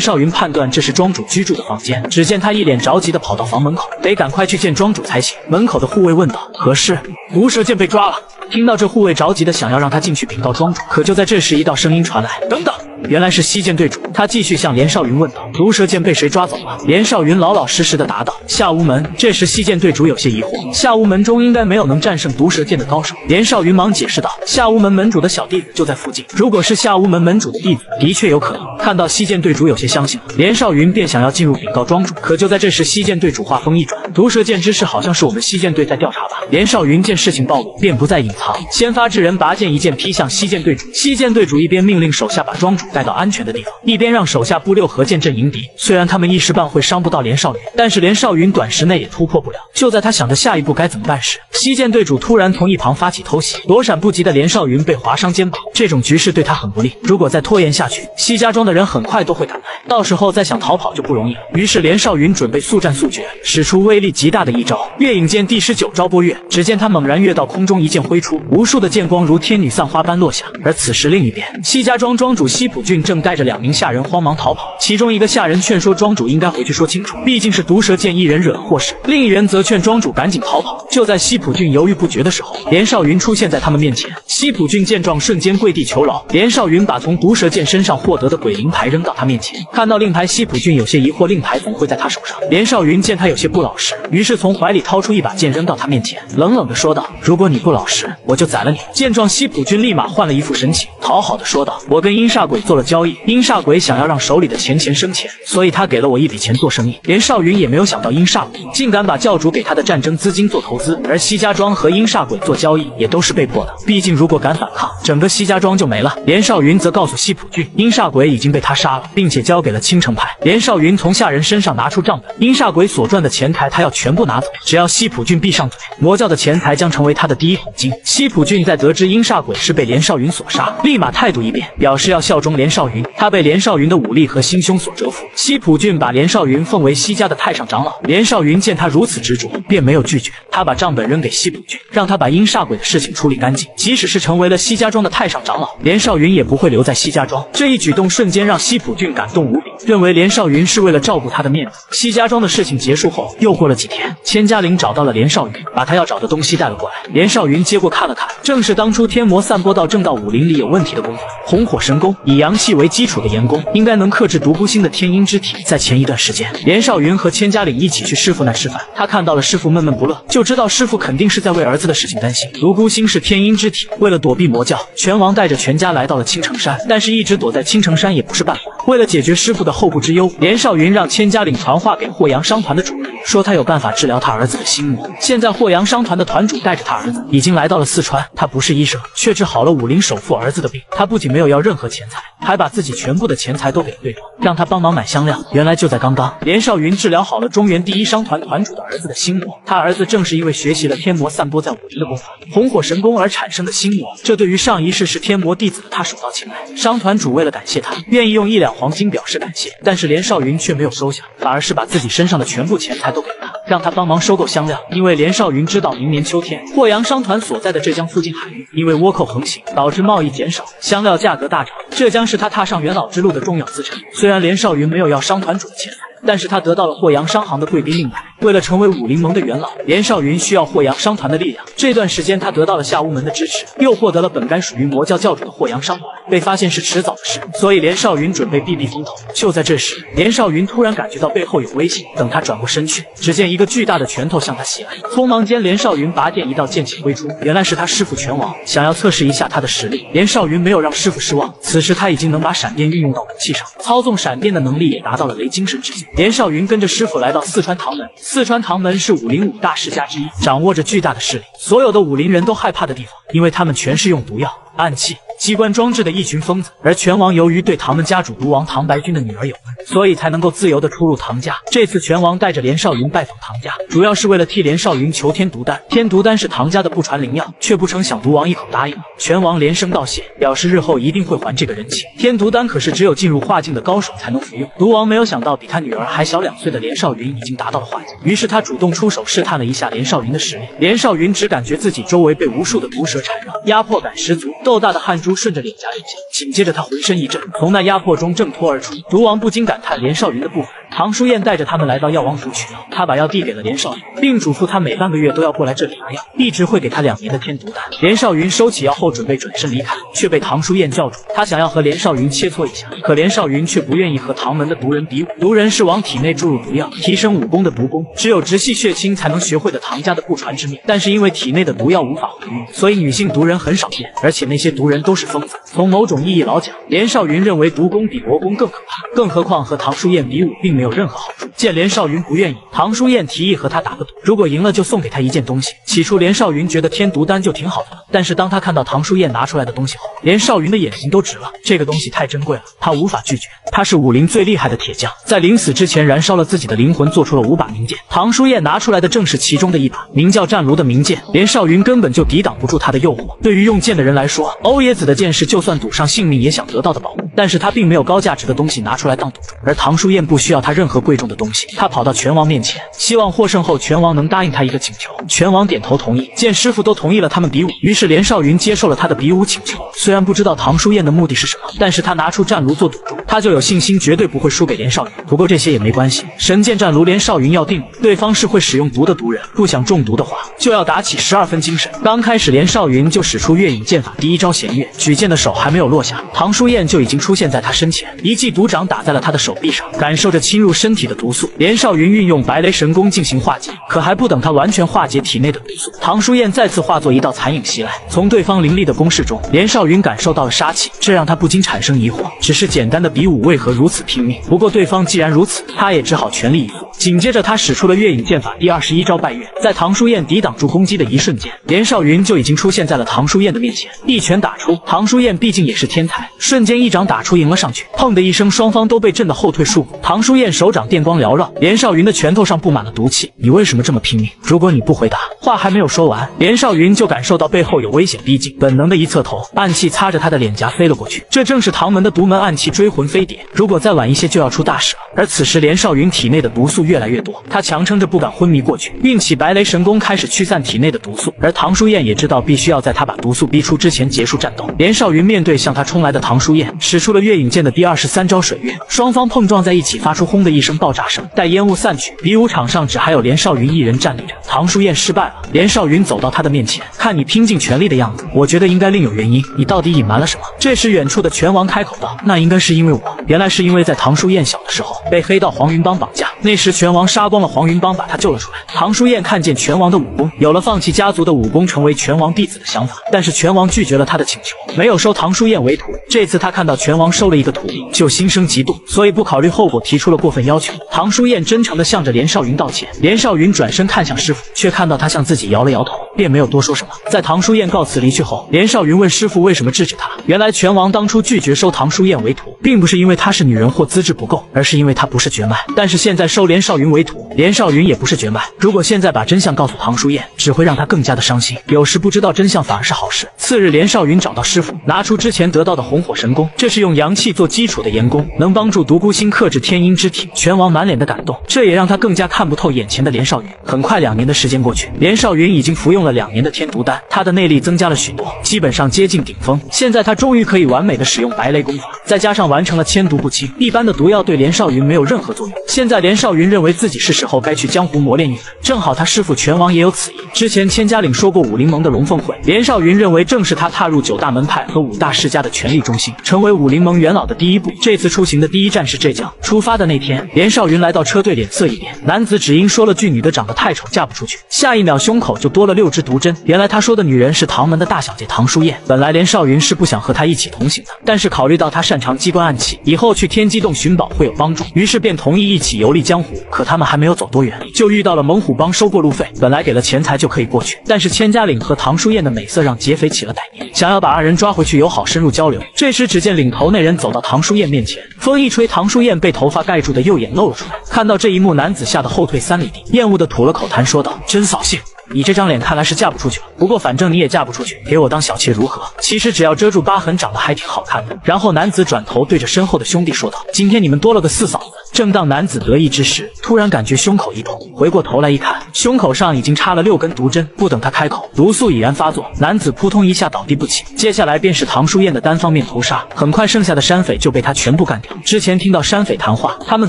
少云判断这是庄主居住的房间。只见他一脸着急地跑到房门口，得赶快去见庄主才行。门口的护卫问道：“何事？”毒蛇剑被抓了。听到这，护卫着急的想要让他进去禀告庄主，可就在这时，一道声音传来：“等等！”原来是西剑队主。他继续向连少云问道：“毒蛇剑被谁抓走了？”连少云老老实实的答道：“下无门。”这时西剑队主有些疑惑，下无门中应该没有能战胜毒蛇剑的高手。连少云忙解释道：“下无门门主的小弟子就在附近，如果是下无门门主的弟子，的确有可能。”看到西剑队主有些相信，连少云便想要进入禀告庄主，可就在这时，西剑队主话锋一转：“毒蛇剑之事好像是我们西剑队在调查吧？”连少云见事情暴露，便不再隐藏，先发制人，拔剑一剑劈向西剑队主。西剑队主一边命令手下把庄主带到安全的地方，一边让手下布六合剑阵迎敌。虽然他们一时半会伤不到连少云，但是连少云短时内也突破不了。就在他想着下一步该怎么办时，西剑队主突然从一旁发起偷袭，躲闪不及的连少云被划伤肩膀。这种局势对他很不利，如果再拖延下去，西家庄的人很快都会赶来，到时候再想逃跑就不容易了。于是连少云准备速战速决，使出威力极大的一招——月影剑第十九招波月。只见他猛然跃到空中，一剑挥出，无数的剑光如天女散花般落下。而此时另一边，西家庄庄主西普俊正带着两名下人慌忙逃跑，其中一个下人劝说庄主应该回去说清楚，毕竟是毒蛇剑一人惹了祸事；另一人则劝庄主赶紧逃跑。就在西普俊犹豫不决的时候，连少云出现在他们面前。西普俊见状，瞬间跪地求饶。连少云把从毒蛇剑身上获得的鬼灵牌扔到他面前，看到令牌，西普俊有些疑惑，令牌怎么会在他手上？连少云见他有些不老实，于是从怀里掏出一把剑扔到他面前，冷冷的说道：“如果你不老实，我就宰了你。”见状，西普俊立马换了一副神情，讨好的说道：“我跟阴煞鬼做了交易，阴煞鬼想要让手里的钱钱生钱，所以他给了我一笔钱做生意。”连少云也没有想到阴煞鬼竟敢把教主给他的战争资金做投资，而西家庄和阴煞鬼做交易也都是被迫的，毕竟如果敢反抗，整个西家庄就没了。连少云则告诉西普俊，阴煞鬼已经被他杀了，并且交给了青城派。连少云从下人身上拿出账本，阴煞鬼所赚的钱财他要全部拿走，只要西普俊闭上嘴，魔教的钱财将成为他的第一桶金。西普俊在得知阴煞鬼是被连少云所杀，立马态度一变，表示要效忠连少云。他被连少云的武力和心胸所折服，西普俊把连少云奉为西家的太上长老。连少云见他如此执着，便没有拒绝，他把账本扔给西普俊，让他把阴煞鬼的事情处理干净。即使是成为了西家庄的太上长老，连少云也不会留在西家庄。这一举动瞬间让西普俊感动无比，认为连少云是为了照顾他的面子。西家庄的事情结束后，又过了几天，千家岭找到了连少云，把他要找的东西带了过来。连少云接过看了看，正是当初天魔散播到正道武林里有问题的功夫——红火神功。以阳气为基础的炎功，应该能克制独孤星的天阴之体。在前一段时间，连少云和千家岭一起去师傅那吃饭，他看到了师傅闷闷不乐，就知道师傅肯定是在为儿子的事情担心。独孤星是天阴之体，为了躲避魔教，拳王带着全家来到了青城山，但是一直躲在青城山也不是办法。为了解决师傅的后顾之忧，连少云让千家岭传话给霍阳商团的主人，说他有办法治疗他儿子的心魔。现在霍阳商团的团主带着他儿子已经来到了四川，他不是医生，却治好了武林首富儿子的病。他不仅没有要任何钱财，还把自己全部的钱财都给了对方，让他帮忙买香料。原来就在刚刚，连少云治疗好了中原第一商团团主的儿子的心魔。他儿子正是因为学习了天魔散播在武林的功法红火神功而产生的心魔，这对于上一世是天魔弟子的他手到擒来。商团主为了感谢他，愿意用一两黄金表示感谢，但是连少云却没有收下，反而是把自己身上的全部钱财都给了他。让他帮忙收购香料。因为连少云知道，明年秋天霍阳商团所在的浙江附近海域，因为倭寇横行，导致贸易减少，香料价格大涨。这将是他踏上元老之路的重要资产。虽然连少云没有要商团主的钱财，但是他得到了霍阳商行的贵宾令牌。为了成为武林盟的元老，连少云需要霍阳商团的力量。这段时间，他得到了下乌门的支持，又获得了本该属于魔教教主的霍阳商团。被发现是迟早的事，所以连少云准备避避风头。就在这时，连少云突然感觉到背后有危险。等他转过身去，只见一个巨大的拳头向他袭来。匆忙间，连少云拔剑一道剑气挥出，原来是他师傅拳王，想要测试一下他的实力。连少云没有让师傅失望，此时他已经能把闪电运用到武器上，操纵闪电的能力也达到了雷精神之境。 连少云跟着师傅来到四川唐门。四川唐门是武林五大世家之一，掌握着巨大的势力，所有的武林人都害怕的地方，因为他们全是用毒药、暗器、 机关装置的一群疯子，而拳王由于对唐门家主毒王唐白君的女儿有恩，所以才能够自由的出入唐家。这次拳王带着连少云拜访唐家，主要是为了替连少云求天毒丹。天毒丹是唐家的不传灵药，却不成想毒王一口答应了。拳王连声道谢，表示日后一定会还这个人情。天毒丹可是只有进入化境的高手才能服用。毒王没有想到，比他女儿还小两岁的连少云已经达到了化境，于是他主动出手试探了一下连少云的实力。连少云只感觉自己周围被无数的毒蛇缠绕，压迫感十足，豆大的汗珠 顺着脸颊流下，紧接着他浑身一震，从那压迫中挣脱而出。毒王不禁感叹连少云的不凡。唐书燕带着他们来到药王府取药，他把药递给了连少云，并嘱咐他每半个月都要过来这里拿药，一直会给他两年的天毒丹。连少云收起药后准备转身离开，却被唐书燕叫住。他想要和连少云切磋一下，可连少云却不愿意和唐门的毒人比武。毒人是往体内注入毒药，提升武功的毒功，只有直系血亲才能学会的唐家的不传之秘。但是因为体内的毒药无法回运，所以女性毒人很少见，而且那些毒人都是 是疯子。从某种意义老讲，连少云认为毒功比魔功更可怕，更何况和唐书燕比武并没有任何好处。见连少云不愿意，唐书燕提议和他打个赌，如果赢了就送给他一件东西。起初连少云觉得天毒丹就挺好的，但是当他看到唐书燕拿出来的东西后，连少云的眼睛都直了。这个东西太珍贵了，他无法拒绝。他是武林最厉害的铁匠，在临死之前燃烧了自己的灵魂，做出了五把名剑。唐书燕拿出来的正是其中的一把，名叫战卢的名剑。连少云根本就抵挡不住他的诱惑。对于用剑的人来说，欧耶子 的剑是就算赌上性命也想得到的宝物，但是他并没有高价值的东西拿出来当赌注，而唐书燕不需要他任何贵重的东西。他跑到拳王面前，希望获胜后拳王能答应他一个请求。拳王点头同意，见师傅都同意了他们比武，于是连少云接受了他的比武请求。虽然不知道唐书燕的目的是什么，但是他拿出战卢做赌注，他就有信心绝对不会输给连少云。不过这些也没关系，神剑战卢连少云要定，对方是会使用毒的毒人，不想中毒的话就要打起十二分精神。刚开始连少云就使出月影剑法第一招弦月。 举剑的手还没有落下，唐书燕就已经出现在他身前，一记毒掌打在了他的手臂上，感受着侵入身体的毒素。连少云运用白雷神功进行化解，可还不等他完全化解体内的毒素，唐书燕再次化作一道残影袭来。从对方凌厉的攻势中，连少云感受到了杀气，这让他不禁产生疑惑。只是简单的比武为何如此拼命？不过对方既然如此，他也只好全力以赴。紧接着他使出了月影剑法第二十一招拜月，在唐书燕抵挡住攻击的一瞬间，连少云就已经出现在了唐书燕的面前，一拳打出。 唐书燕毕竟也是天才，瞬间一掌打出，赢了上去。砰的一声，双方都被震得后退数步。唐书燕手掌电光缭绕，连少云的拳头上布满了毒气。你为什么这么拼命？如果你不回答，话还没有说完，连少云就感受到背后有危险逼近，本能的一侧头，暗器擦着他的脸颊飞了过去。这正是唐门的独门暗器追魂飞碟，如果再晚一些就要出大事了。而此时，连少云体内的毒素越来越多，他强撑着不敢昏迷过去，运起白雷神功开始驱散体内的毒素。而唐书燕也知道，必须要在他把毒素逼出之前结束战斗。 连少云面对向他冲来的唐书燕，使出了月影剑的第二十三招水月，双方碰撞在一起，发出轰的一声爆炸声。待烟雾散去，比武场上只还有连少云一人站立着。唐书燕失败了，连少云走到他的面前，看你拼尽全力的样子，我觉得应该另有原因，你到底隐瞒了什么？这时，远处的拳王开口道：“那应该是因为我，原来是因为在唐书燕小的时候被黑道黄云帮绑架，那时拳王杀光了黄云帮，把他救了出来。”唐书燕看见拳王的武功，有了放弃家族的武功成为拳王弟子的想法，但是拳王拒绝了他的请求。 没有收唐书燕为徒，这次他看到拳王收了一个徒弟，就心生嫉妒，所以不考虑后果提出了过分要求。唐书燕真诚的向着连少云道歉，连少云转身看向师傅，却看到他向自己摇了摇头，便没有多说什么。在唐书燕告辞离去后，连少云问师傅为什么制止他。原来拳王当初拒绝收唐书燕为徒，并不是因为她是女人或资质不够，而是因为她不是绝脉。但是现在收连少云为徒，连少云也不是绝脉。如果现在把真相告诉唐书燕，只会让她更加的伤心。有时不知道真相反而是好事。次日，连少云找到师傅，拿出之前得到的红火神功，这是用阳气做基础的炎功，能帮助独孤星克制天阴之体。拳王满脸的感动，这也让他更加看不透眼前的连少云。很快，两年的时间过去，连少云已经服用了两年的天毒丹，他的内力增加了许多，基本上接近顶峰。现在他终于可以完美的使用白雷功法，再加上完成了千毒不侵，一般的毒药对连少云没有任何作用。现在连少云认为自己是时候该去江湖磨练一番，正好他师傅拳王也有此意。之前千家岭说过武林盟的龙凤会，连少云认为正是他踏入九大门派和五大世家的权力中心，成为武林盟元老的第一步。这次出行的第一站是浙江。出发的那天，连少云来到车队，脸色一变，男子只因说了句女的长得太丑嫁不出去，下一秒胸口就多了六支毒针。原来他说的女人是唐门的大小姐唐书燕。本来连少云是不想和他一起同行的，但是考虑到他擅长机关暗器，以后去天机洞寻宝会有帮助，于是便同意一起游历江湖。可他们还没有走多远，就遇到了猛虎帮收过路费，本来给了钱财就可以过去，但是千家岭和唐书燕的美色让劫匪起了歹念，想要把二人抓回去友好深入交流。这时只见领头那人走到唐书燕面前，风一吹，唐书燕被头发盖住的右眼露了出来。看到这一幕，男子吓得后退三里地，厌恶的吐了口痰，说道：“真扫兴。”你这张脸看来是嫁不出去了，不过反正你也嫁不出去，给我当小妾如何？其实只要遮住疤痕，长得还挺好看的。然后男子转头对着身后的兄弟说道：“今天你们多了个四嫂子。”正当男子得意之时，突然感觉胸口一痛，回过头来一看，胸口上已经插了六根毒针。不等他开口，毒素已然发作，男子扑通一下倒地不起。接下来便是唐书燕的单方面屠杀，很快剩下的山匪就被他全部干掉。之前听到山匪谈话，他们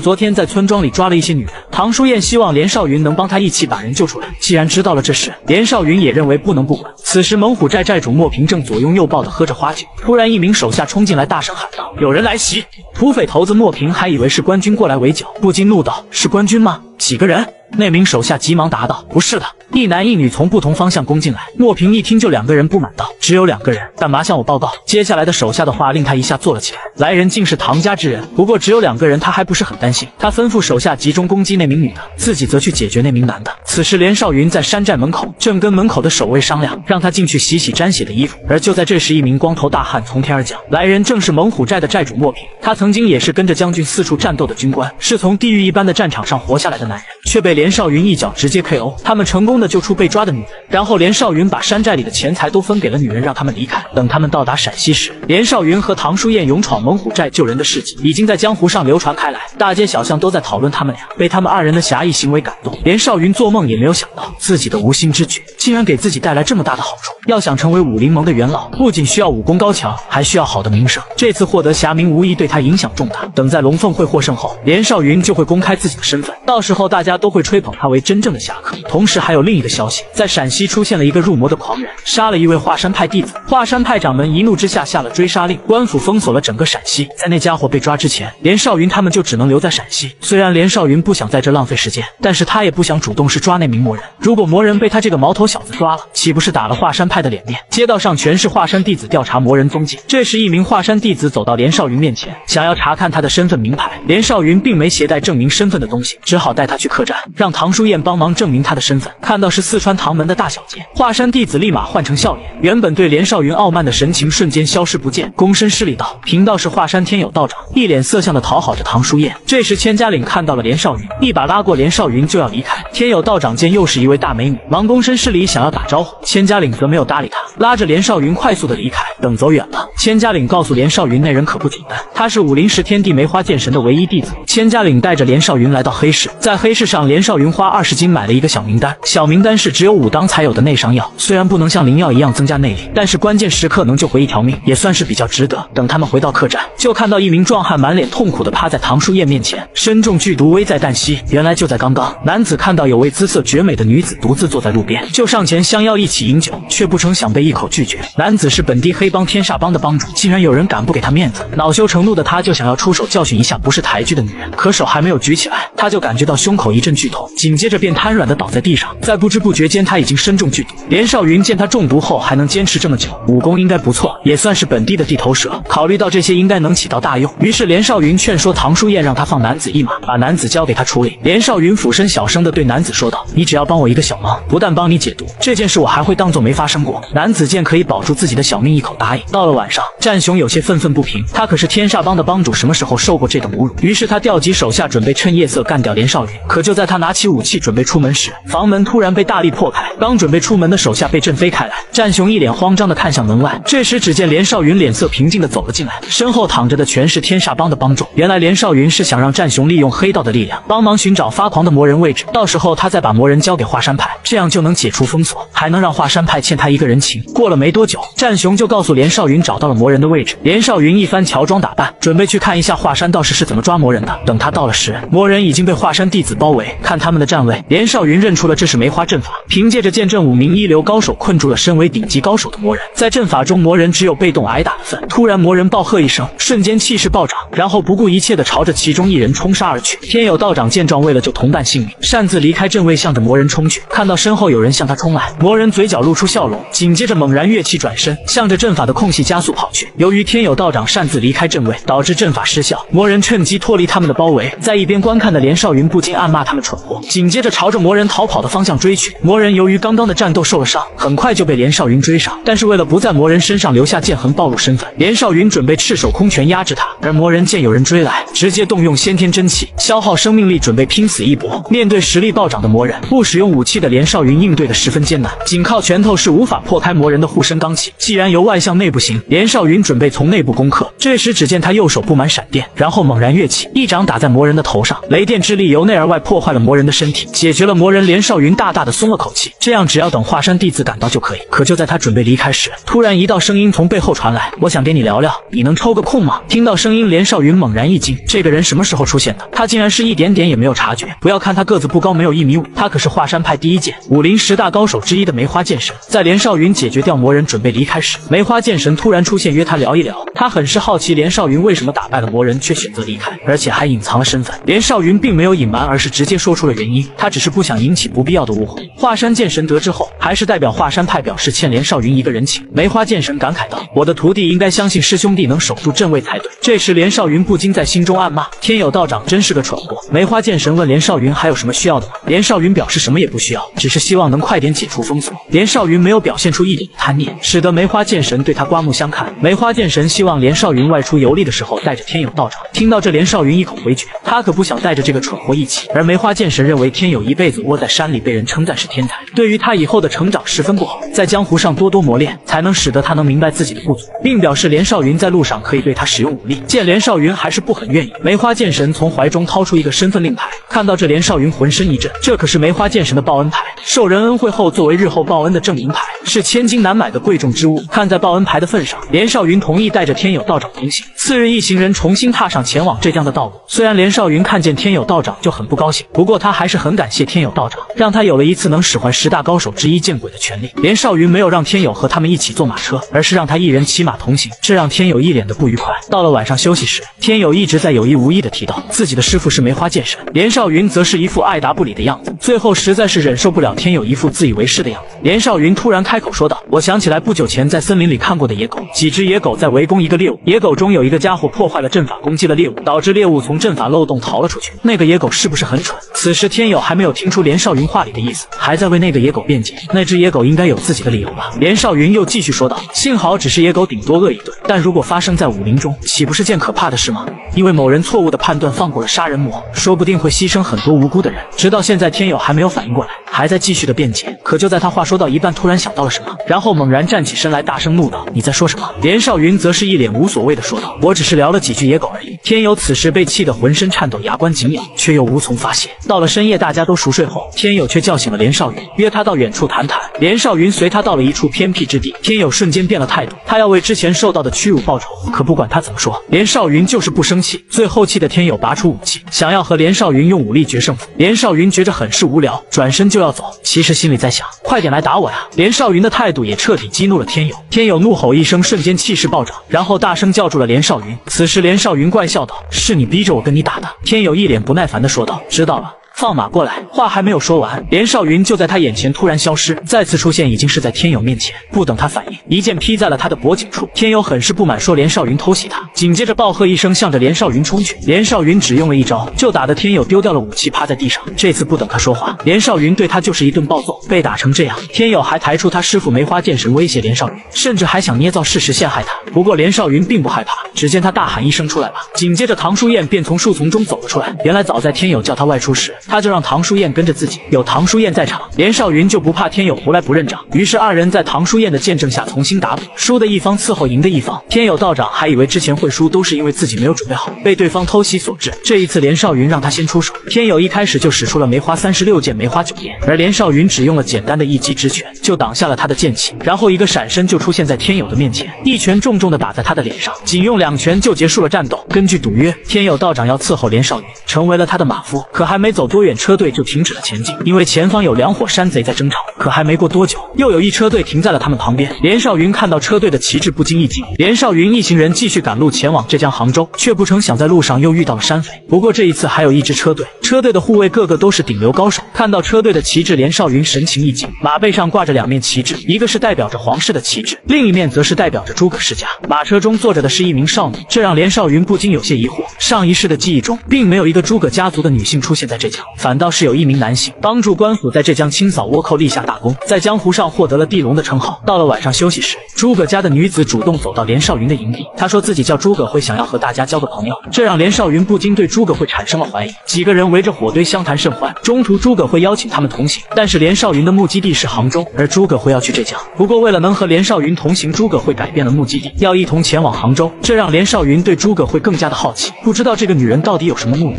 昨天在村庄里抓了一些女人，唐书燕希望连少云能帮他一起把人救出来。既然知道了这。这时，连少云也认为不能不管。此时，猛虎寨寨主莫平正左拥右抱的喝着花酒，突然一名手下冲进来，大声喊道：“有人来袭！”土匪头子莫平还以为是官军过来围剿，不禁怒道：“是官军吗？几个人？”那名手下急忙答道：“不是的。”一男一女从不同方向攻进来，莫平一听就两个人，不满道：“只有两个人，干嘛向我报告？”接下来的手下的话令他一下坐了起来，来人竟是唐家之人，不过只有两个人，他还不是很担心。他吩咐手下集中攻击那名女的，自己则去解决那名男的。此时连少云在山寨门口，正跟门口的守卫商量，让他进去洗洗沾血的衣服。而就在这时，一名光头大汉从天而降，来人正是猛虎寨的寨主莫平。他曾经也是跟着将军四处战斗的军官，是从地狱一般的战场上活下来的男人，却被连少云一脚直接 K O。 他们成功的救出被抓的女人，然后连少云把山寨里的钱财都分给了女人，让他们离开。等他们到达陕西时，连少云和唐书燕勇闯猛虎寨救人的事迹已经在江湖上流传开来，大街小巷都在讨论他们俩，被他们二人的侠义行为感动。连少云做梦也没有想到，自己的无心之举竟然给自己带来这么大的好处。要想成为武林盟的元老，不仅需要武功高强，还需要好的名声。这次获得侠名无疑对他影响重大，等在龙凤会获胜后，连少云就会公开自己的身份，到时候大家都会吹捧他为真正的侠客。同时还有另一个消息，在陕西出现了一个入魔的狂人，杀了一位华山派弟子。华山派掌门一怒之下下了追杀令，官府封锁了整个陕西。在那家伙被抓之前，连少云他们就只能留在陕西。虽然连少云不想在这浪费时间，但是他也不想主动去抓那名魔人。如果魔人被他这个毛头小子抓了，岂不是打了华山派的脸面？街道上全是华山弟子调查魔人踪迹。这时一名华山弟子走到连少云面前，想要查看他的身份名牌。连少云并没携带证明身份的东西，只好带他去客栈，让唐书燕帮忙证明他的身份。看到是四川唐门的大小姐，华山弟子立马换成笑脸，原本对连少云傲慢的神情瞬间消失不见，躬身施礼道：“贫道是华山天友道长。”一脸色相的讨好着唐书燕。这时千家岭看到了连少云，一把拉过连少云就要离开。天友道长见又是一位大美女，忙躬身施礼想要打招呼，千家岭则没有搭理他，拉着连少云快速的离开。等走远了，千家岭告诉连少云，那人可不简单，他是武林十天地梅花剑神的唯一弟子。千家岭带着连少云来到黑市，在黑市上，连少云花二十金买了一个小名丹，小名丹是只有武当才有的内伤药，虽然不能像灵药一样增加内力，但是关键时刻能救回一条命，也算是比较值得。等他们回到客栈，就看到一名壮汉满脸痛苦的趴在唐书燕面前，身中剧毒，危在旦夕。原来就在刚刚，男子看到有位姿色绝美的女子独自坐在路边，就上前相邀一起饮酒，却不成想被一口拒绝。男子是本地黑帮天煞帮的帮主，竟然有人敢不给他面子，恼羞成怒的他就想要出手教训一下不识抬举的女人，可手还没有举起来，他就感觉到胸口一阵剧痛，紧接着便瘫软的倒在地上。在在不知不觉间，他已经身中剧毒。连少云见他中毒后还能坚持这么久，武功应该不错，也算是本地的地头蛇。考虑到这些，应该能起到大用，于是连少云劝说唐书燕，让他放男子一马，把男子交给他处理。连少云俯身小声地对男子说道：“你只要帮我一个小忙，不但帮你解毒，这件事我还会当做没发生过。”男子见可以保住自己的小命，一口答应。到了晚上，战雄有些愤愤不平，他可是天煞帮的帮主，什么时候受过这等侮辱？于是他调集手下，准备趁夜色干掉连少云。可就在他拿起武器准备出门时，房门突然被大力破开，刚准备出门的手下被震飞开来。战雄一脸慌张的看向门外，这时只见连少云脸色平静的走了进来，身后躺着的全是天煞帮的帮众。原来连少云是想让战雄利用黑道的力量帮忙寻找发狂的魔人位置，到时候他再把魔人交给华山派，这样就能解除封锁，还能让华山派欠他一个人情。过了没多久，战雄就告诉连少云找到了魔人的位置。连少云一番乔装打扮，准备去看一下华山道士是怎么抓魔人的。等他到了时，魔人已经被华山弟子包围，看他们的站位，连少云认出了这是梅花阵法。凭借着剑阵五名一流高手困住了身为顶级高手的魔人，在阵法中魔人只有被动挨打的份。突然魔人暴喝一声，瞬间气势暴涨，然后不顾一切的朝着其中一人冲杀而去。天友道长见状，为了救同伴性命，擅自离开阵位，向着魔人冲去。看到身后有人向他冲来，魔人嘴角露出笑容，紧接着猛然跃起转身，向着阵法的空隙加速跑去。由于天友道长擅自离开阵位，导致阵法失效，魔人趁机脱离他们的包围。在一边观看的连少云不禁暗骂他们蠢货，紧接着朝着魔人逃跑的方向追去。魔人由于刚刚的战斗受了伤，很快就被连少云追上，但是为了不在魔人身上留下剑痕暴露身份，连少云准备赤手空拳压制他。而魔人见有人追来，直接动用先天真气消耗生命力，准备拼死一搏。面对实力暴涨的魔人，不使用武器的连少云应对的十分艰难，仅靠拳头是无法破开魔人的护身罡气。既然由外向内不行，连少云准备从内部攻克。这时只见他右手布满闪电，然后猛然跃起，一掌打在魔人的头上，雷电之力由内而外破坏了魔人的身体，解决了魔人。连少云大大的松了口气，这样只要等华山弟子赶到就可以。可就在他准备离开时，突然一道声音从背后传来：“我想跟你聊聊，你能抽个空吗？”听到声音，连少云猛然一惊，这个人什么时候出现的？他竟然是一点点也没有察觉。不要看他个子不高，没有一米五，他可是华山派第一剑武林十大高手之一的梅花剑神。在连少云解决掉魔人准备离开时，梅花剑神突然出现约他聊一聊。他很是好奇连少云为什么打败了魔人却选择离开，而且还隐藏了身份。连少云并没有隐瞒，而是直接说出了原因，他只是不想引起不必要的误会。华山剑神得知后，还是代表华山派表示欠连少云一个人情。梅花剑神感慨道：“我的徒弟应该相信师兄弟能守住阵位才对。”这时连少云不禁在心中暗骂：“天友道长真是个蠢货。”梅花剑神问连少云还有什么需要的吗？连少云表示什么也不需要，只是希望能快点解除封锁。连少云没有表现出一点贪念，使得梅花剑神对他刮目相看。梅花剑神希望连少云外出游历的时候带着天友道长。听到这，连少云一口回绝，他可不想带着这个蠢货一起。而梅花剑神认为天友一辈子窝在山里被人称赞是天才，对于他以后的成长十分不好，在江湖上多多磨练，才能使得他能明白自己的不足，并表示连少云在路上可以对他使用武力。见连少云还是不很愿意，梅花剑神从怀中掏出一个身份令牌。看到这，连少云浑身一震，这可是梅花剑神的报恩牌，受人恩惠后作为日后报恩的证明牌，是千金难买的贵重之物。看在报恩牌的份上，连少云同意带着天友道长同行。次日一行人重新踏上前往浙江的道路。虽然连少云看见天友道长就很不高兴，不过他还是很感谢天友道长，让他有了一次能使唤十大高手之一见鬼的权利。连少云没有让天友和他们一起坐马车，而是让他一人骑马同行，这让天友一脸的不愉快。到了晚上休息时，天友一直在有意无意的提到自己的师父是梅花剑神，连少云则是一副爱答不理的样子，最后实在是忍受不了天友一副自以为是的样子。连少云突然开口说道：“我想起来不久前在森林里看过的野狗，几只野狗在围攻一个猎物，野狗中有一个家伙破坏了阵法攻击了猎物，导致猎物从阵法漏洞逃了出去，那个野狗是不是很蠢？”此时天友还没有听出连少云话里的意思，还在为那个野狗辩解，那只野狗应该有自己的理由吧。连少云又继续说道：“幸好只是野狗顶多饿一顿，但如果发生在武林中，岂不是件可怕的事吗？因为某人错误的判断放过了杀人魔，说不定会牺牲很多无辜的人。”直到现在天友还没有反应过来，还在继续的辩解。可就在他话说到一半，突然想到了什么，然后猛然站起身来，大声怒道：“你在说什么？”连少云则是一脸无所谓的说道：“我只是聊了几句野狗而已。”天友此时被气得浑身颤抖，牙关紧咬，却又无从发泄。到了深夜，大家都熟睡后，天友却叫醒了连少云，约他到远处谈谈。连少云随他到了一处偏僻之地，天友瞬间变了态度，他要为之前受到的屈辱报仇。可不管他怎么说，连少云就是不生气。最后气的天友拔出武器，想要和连少云用武力决胜负。连少云觉着很是无聊，转身就要走，其实心里在想：快点来打我呀！连少云的态度也彻底激怒了天友。天友怒吼一声，瞬间气势暴涨，然后大声叫住了连少云。此时连少云怪笑道：“是你逼着我跟你打的。”天友一脸不耐烦地说道：“知道了。”放马过来！”话还没有说完，连少云就在他眼前突然消失，再次出现已经是在天佑面前。不等他反应，一剑劈在了他的脖颈处。天佑很是不满，说连少云偷袭他。紧接着暴喝一声，向着连少云冲去。连少云只用了一招，就打得天佑丢掉了武器，趴在地上。这次不等他说话，连少云对他就是一顿暴揍。被打成这样，天佑还抬出他师傅梅花剑神威胁连少云，甚至还想捏造事实陷害他。不过连少云并不害怕，只见他大喊一声出来吧。紧接着唐书燕便从树丛中走了出来。原来早在天佑叫他外出时，他就让唐书燕跟着自己。有唐书燕在场，连少云就不怕天佑胡来不认账。于是二人在唐书燕的见证下重新打赌，输的一方伺候赢的一方。天佑道长还以为之前会输都是因为自己没有准备好，被对方偷袭所致。这一次连少云让他先出手，天佑一开始就使出了梅花三十六剑、梅花九连，而连少云只用了简单的一击之拳就挡下了他的剑气，然后一个闪身就出现在天佑的面前，一拳重重的打在他的脸上，仅用两拳就结束了战斗。根据赌约，天佑道长要伺候连少云，成为了他的马夫。可还没走多远，车队就停止了前进，因为前方有两伙山贼在争吵。可还没过多久，又有一车队停在了他们旁边。连少云看到车队的旗帜，不禁一惊。连少云一行人继续赶路前往浙江杭州，却不成想在路上又遇到了山匪。不过这一次还有一支车队，车队的护卫个个都是顶流高手。看到车队的旗帜，连少云神情一惊。马背上挂着两面旗帜，一个是代表着皇室的旗帜，另一面则是代表着诸葛世家。马车中坐着的是一名少女，这让连少云不禁有些疑惑。上一世的记忆中，并没有一个诸葛家族的女性出现在浙江，反倒是有一名男性帮助官府在浙江清扫倭寇，立下大功，在江湖上获得了地龙的称号。到了晚上休息时，诸葛家的女子主动走到连少云的营地，她说自己叫诸葛慧，想要和大家交个朋友。这让连少云不禁对诸葛慧产生了怀疑。几个人围着火堆相谈甚欢，中途诸葛慧邀请他们同行，但是连少云的目基地是杭州，而诸葛慧要去浙江。不过为了能和连少云同行，诸葛慧改变了目基地，要一同前往杭州。这让连少云对诸葛慧更加的好奇，不知道这个女人到底有什么目的。